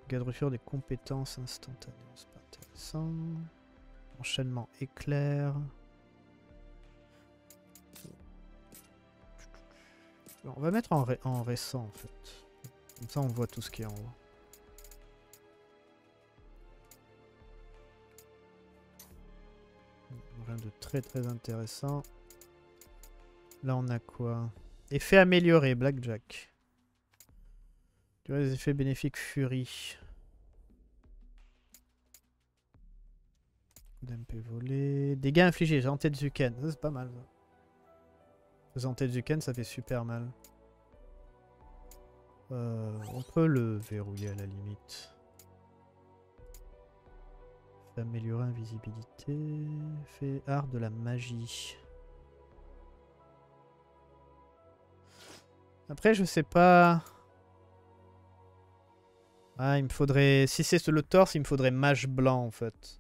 Dégâts de rupture des compétences instantanées, c'est pas intéressant. Enchaînement éclair. On va mettre en récent en fait. Comme ça on voit tout ce qui est en haut. Rien de très très intéressant. Là on a quoi? Effet amélioré, Blackjack. Les effets bénéfiques Fury. D'MP volé. Dégâts infligés, Zantetsuken. Ça c'est pas mal. Zantetsuken ça fait super mal. On peut le verrouiller à la limite. Fait améliorer invisibilité. Fait art de la magie. Après je sais pas... Ah, il me faudrait... Si c'est le torse, il me faudrait mage blanc, en fait.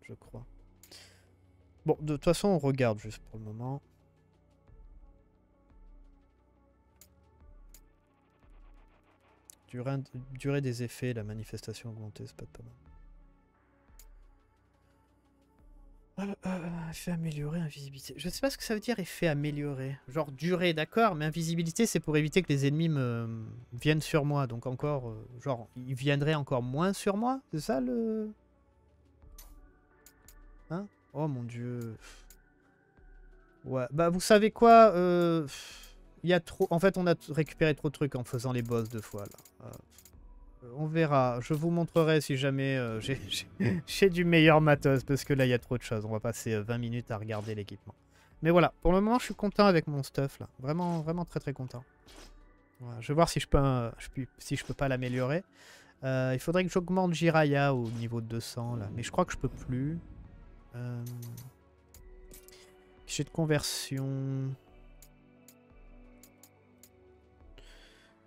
Je crois. Bon, de toute façon, on regarde juste pour le moment. Durée des effets, la manifestation augmentée, c'est pas mal. Effet amélioré, invisibilité. Je sais pas ce que ça veut dire, effet amélioré. Genre durée, d'accord, mais invisibilité, c'est pour éviter que les ennemis me viennent sur moi. Donc encore, genre, ils viendraient encore moins sur moi. C'est ça le... Hein? Oh mon dieu. Ouais, bah vous savez quoi, il y a trop... En fait, on a récupéré trop de trucs en faisant les boss deux fois, là. On verra, je vous montrerai si jamais j'ai du meilleur matos, parce que là il y a trop de choses, on va passer 20 minutes à regarder l'équipement. Mais voilà, pour le moment je suis content avec mon stuff là, vraiment vraiment très très content. Voilà, je vais voir si je peux pas l'améliorer. Il faudrait que j'augmente Jiraiya au niveau de 200 là, mais je crois que je peux plus. J'ai de conversion.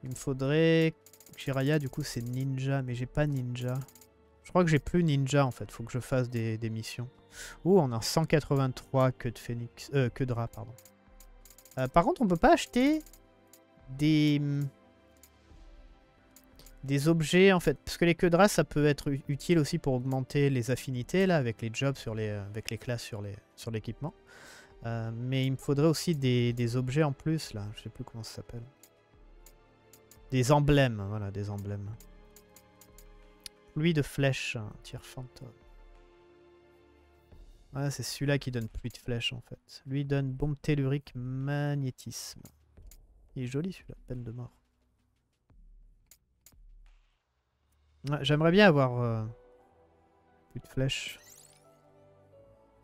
Il me faudrait... Jiraiya du coup c'est ninja, mais j'ai pas ninja. Je crois que j'ai plus ninja en fait, faut que je fasse des missions. Ouh, on a 183 queues de phénix, queues de rat, pardon. Par contre on peut pas acheter des objets en fait, parce que les queues de rat ça peut être utile aussi pour augmenter les affinités là, avec les jobs, sur les, avec les classes sur l'équipement. Mais il me faudrait aussi des objets en plus là, je sais plus comment ça s'appelle. Des emblèmes, voilà, des emblèmes. Pluie de flèches, hein, tir fantôme. Ouais, c'est celui-là qui donne pluie de flèches, en fait. Lui donne bombe tellurique, magnétisme. Il est joli, celui-là, peine de mort. Ouais, j'aimerais bien avoir pluie de flèches.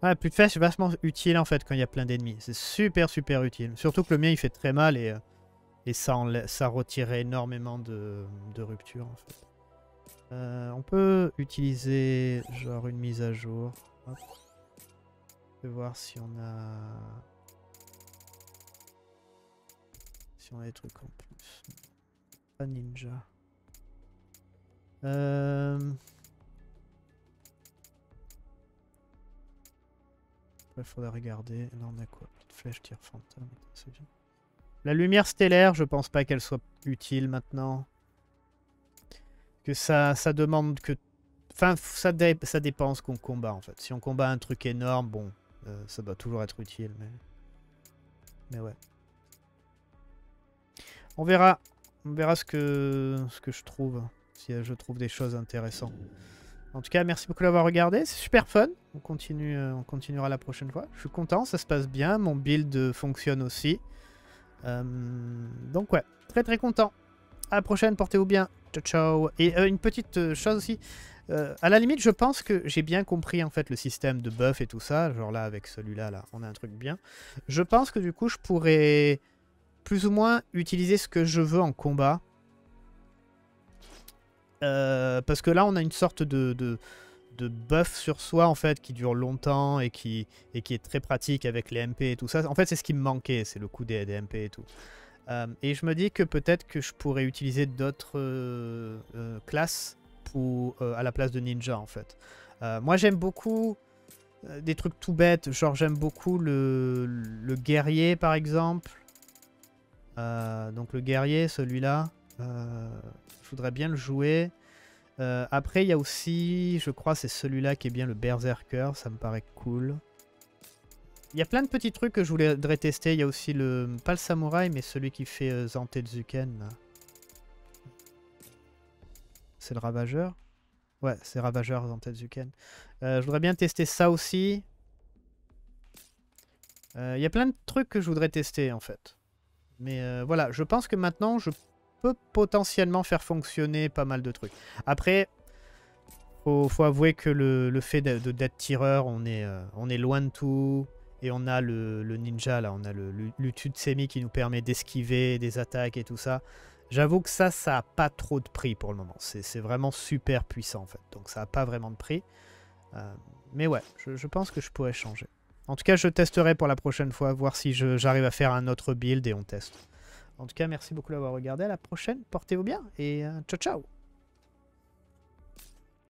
Ouais, pluie de flèches, c'est vachement utile, en fait, quand il y a plein d'ennemis. C'est super, super utile. Surtout que le mien, il fait très mal et... Et ça retirait énormément de rupture en fait. On peut utiliser genre une mise à jour. Hop. Je vais voir si on a... Si on a des trucs en plus. Pas ninja. Après, il faudra regarder. Là on a quoi? Petite flèche, tir fantôme, c'est bien. La lumière stellaire, je pense pas qu'elle soit utile maintenant. Que ça demande que... Enfin, ça dépend ce qu'on combat, en fait. Si on combat un truc énorme, bon, ça doit toujours être utile, mais ouais. On verra ce que je trouve, si je trouve des choses intéressantes. En tout cas, merci beaucoup d'avoir regardé, c'est super fun. On continue, on continuera la prochaine fois. Je suis content, ça se passe bien, mon build fonctionne aussi. Donc ouais, très content. À la prochaine, portez-vous bien. Ciao, ciao. Et une petite chose aussi. À la limite, je pense que j'ai bien compris en fait le système de buff et tout ça. Genre là, avec celui-là, là, on a un truc bien. Je pense que du coup, je pourrais plus ou moins utiliser ce que je veux en combat. Parce que là, on a une sorte de buff sur soi en fait qui dure longtemps et qui est très pratique avec les MP et tout ça. En fait, c'est ce qui me manquait, c'est le coup des MP et tout. Et je me dis que peut-être que je pourrais utiliser d'autres classes pour, à la place de ninja en fait. Moi j'aime beaucoup des trucs tout bêtes, genre j'aime beaucoup le guerrier par exemple. Donc le guerrier, celui-là, je voudrais bien le jouer. Après il y a aussi, je crois c'est celui-là qui est bien le berserker, ça me paraît cool. Il y a plein de petits trucs que je voudrais tester. Il y a aussi le... Pas le samouraï, mais celui qui fait Zantetsuken. C'est le ravageur. Ouais, c'est ravageur Zantetsuken. Je voudrais bien tester ça aussi. Il y a plein de trucs que je voudrais tester, en fait. Mais voilà, je pense que maintenant, je peux potentiellement faire fonctionner pas mal de trucs. Après... Faut avouer que le fait d'être tireur, on est loin de tout. Et on a le ninja, là, on a le Utsusemi qui nous permet d'esquiver des attaques et tout ça. J'avoue que ça n'a pas trop de prix pour le moment. C'est vraiment super puissant, en fait. Donc ça n'a pas vraiment de prix. Mais ouais, je pense que je pourrais changer. En tout cas, je testerai pour la prochaine fois, voir si j'arrive à faire un autre build et on teste. En tout cas, merci beaucoup d'avoir regardé. À la prochaine, portez-vous bien et ciao, ciao!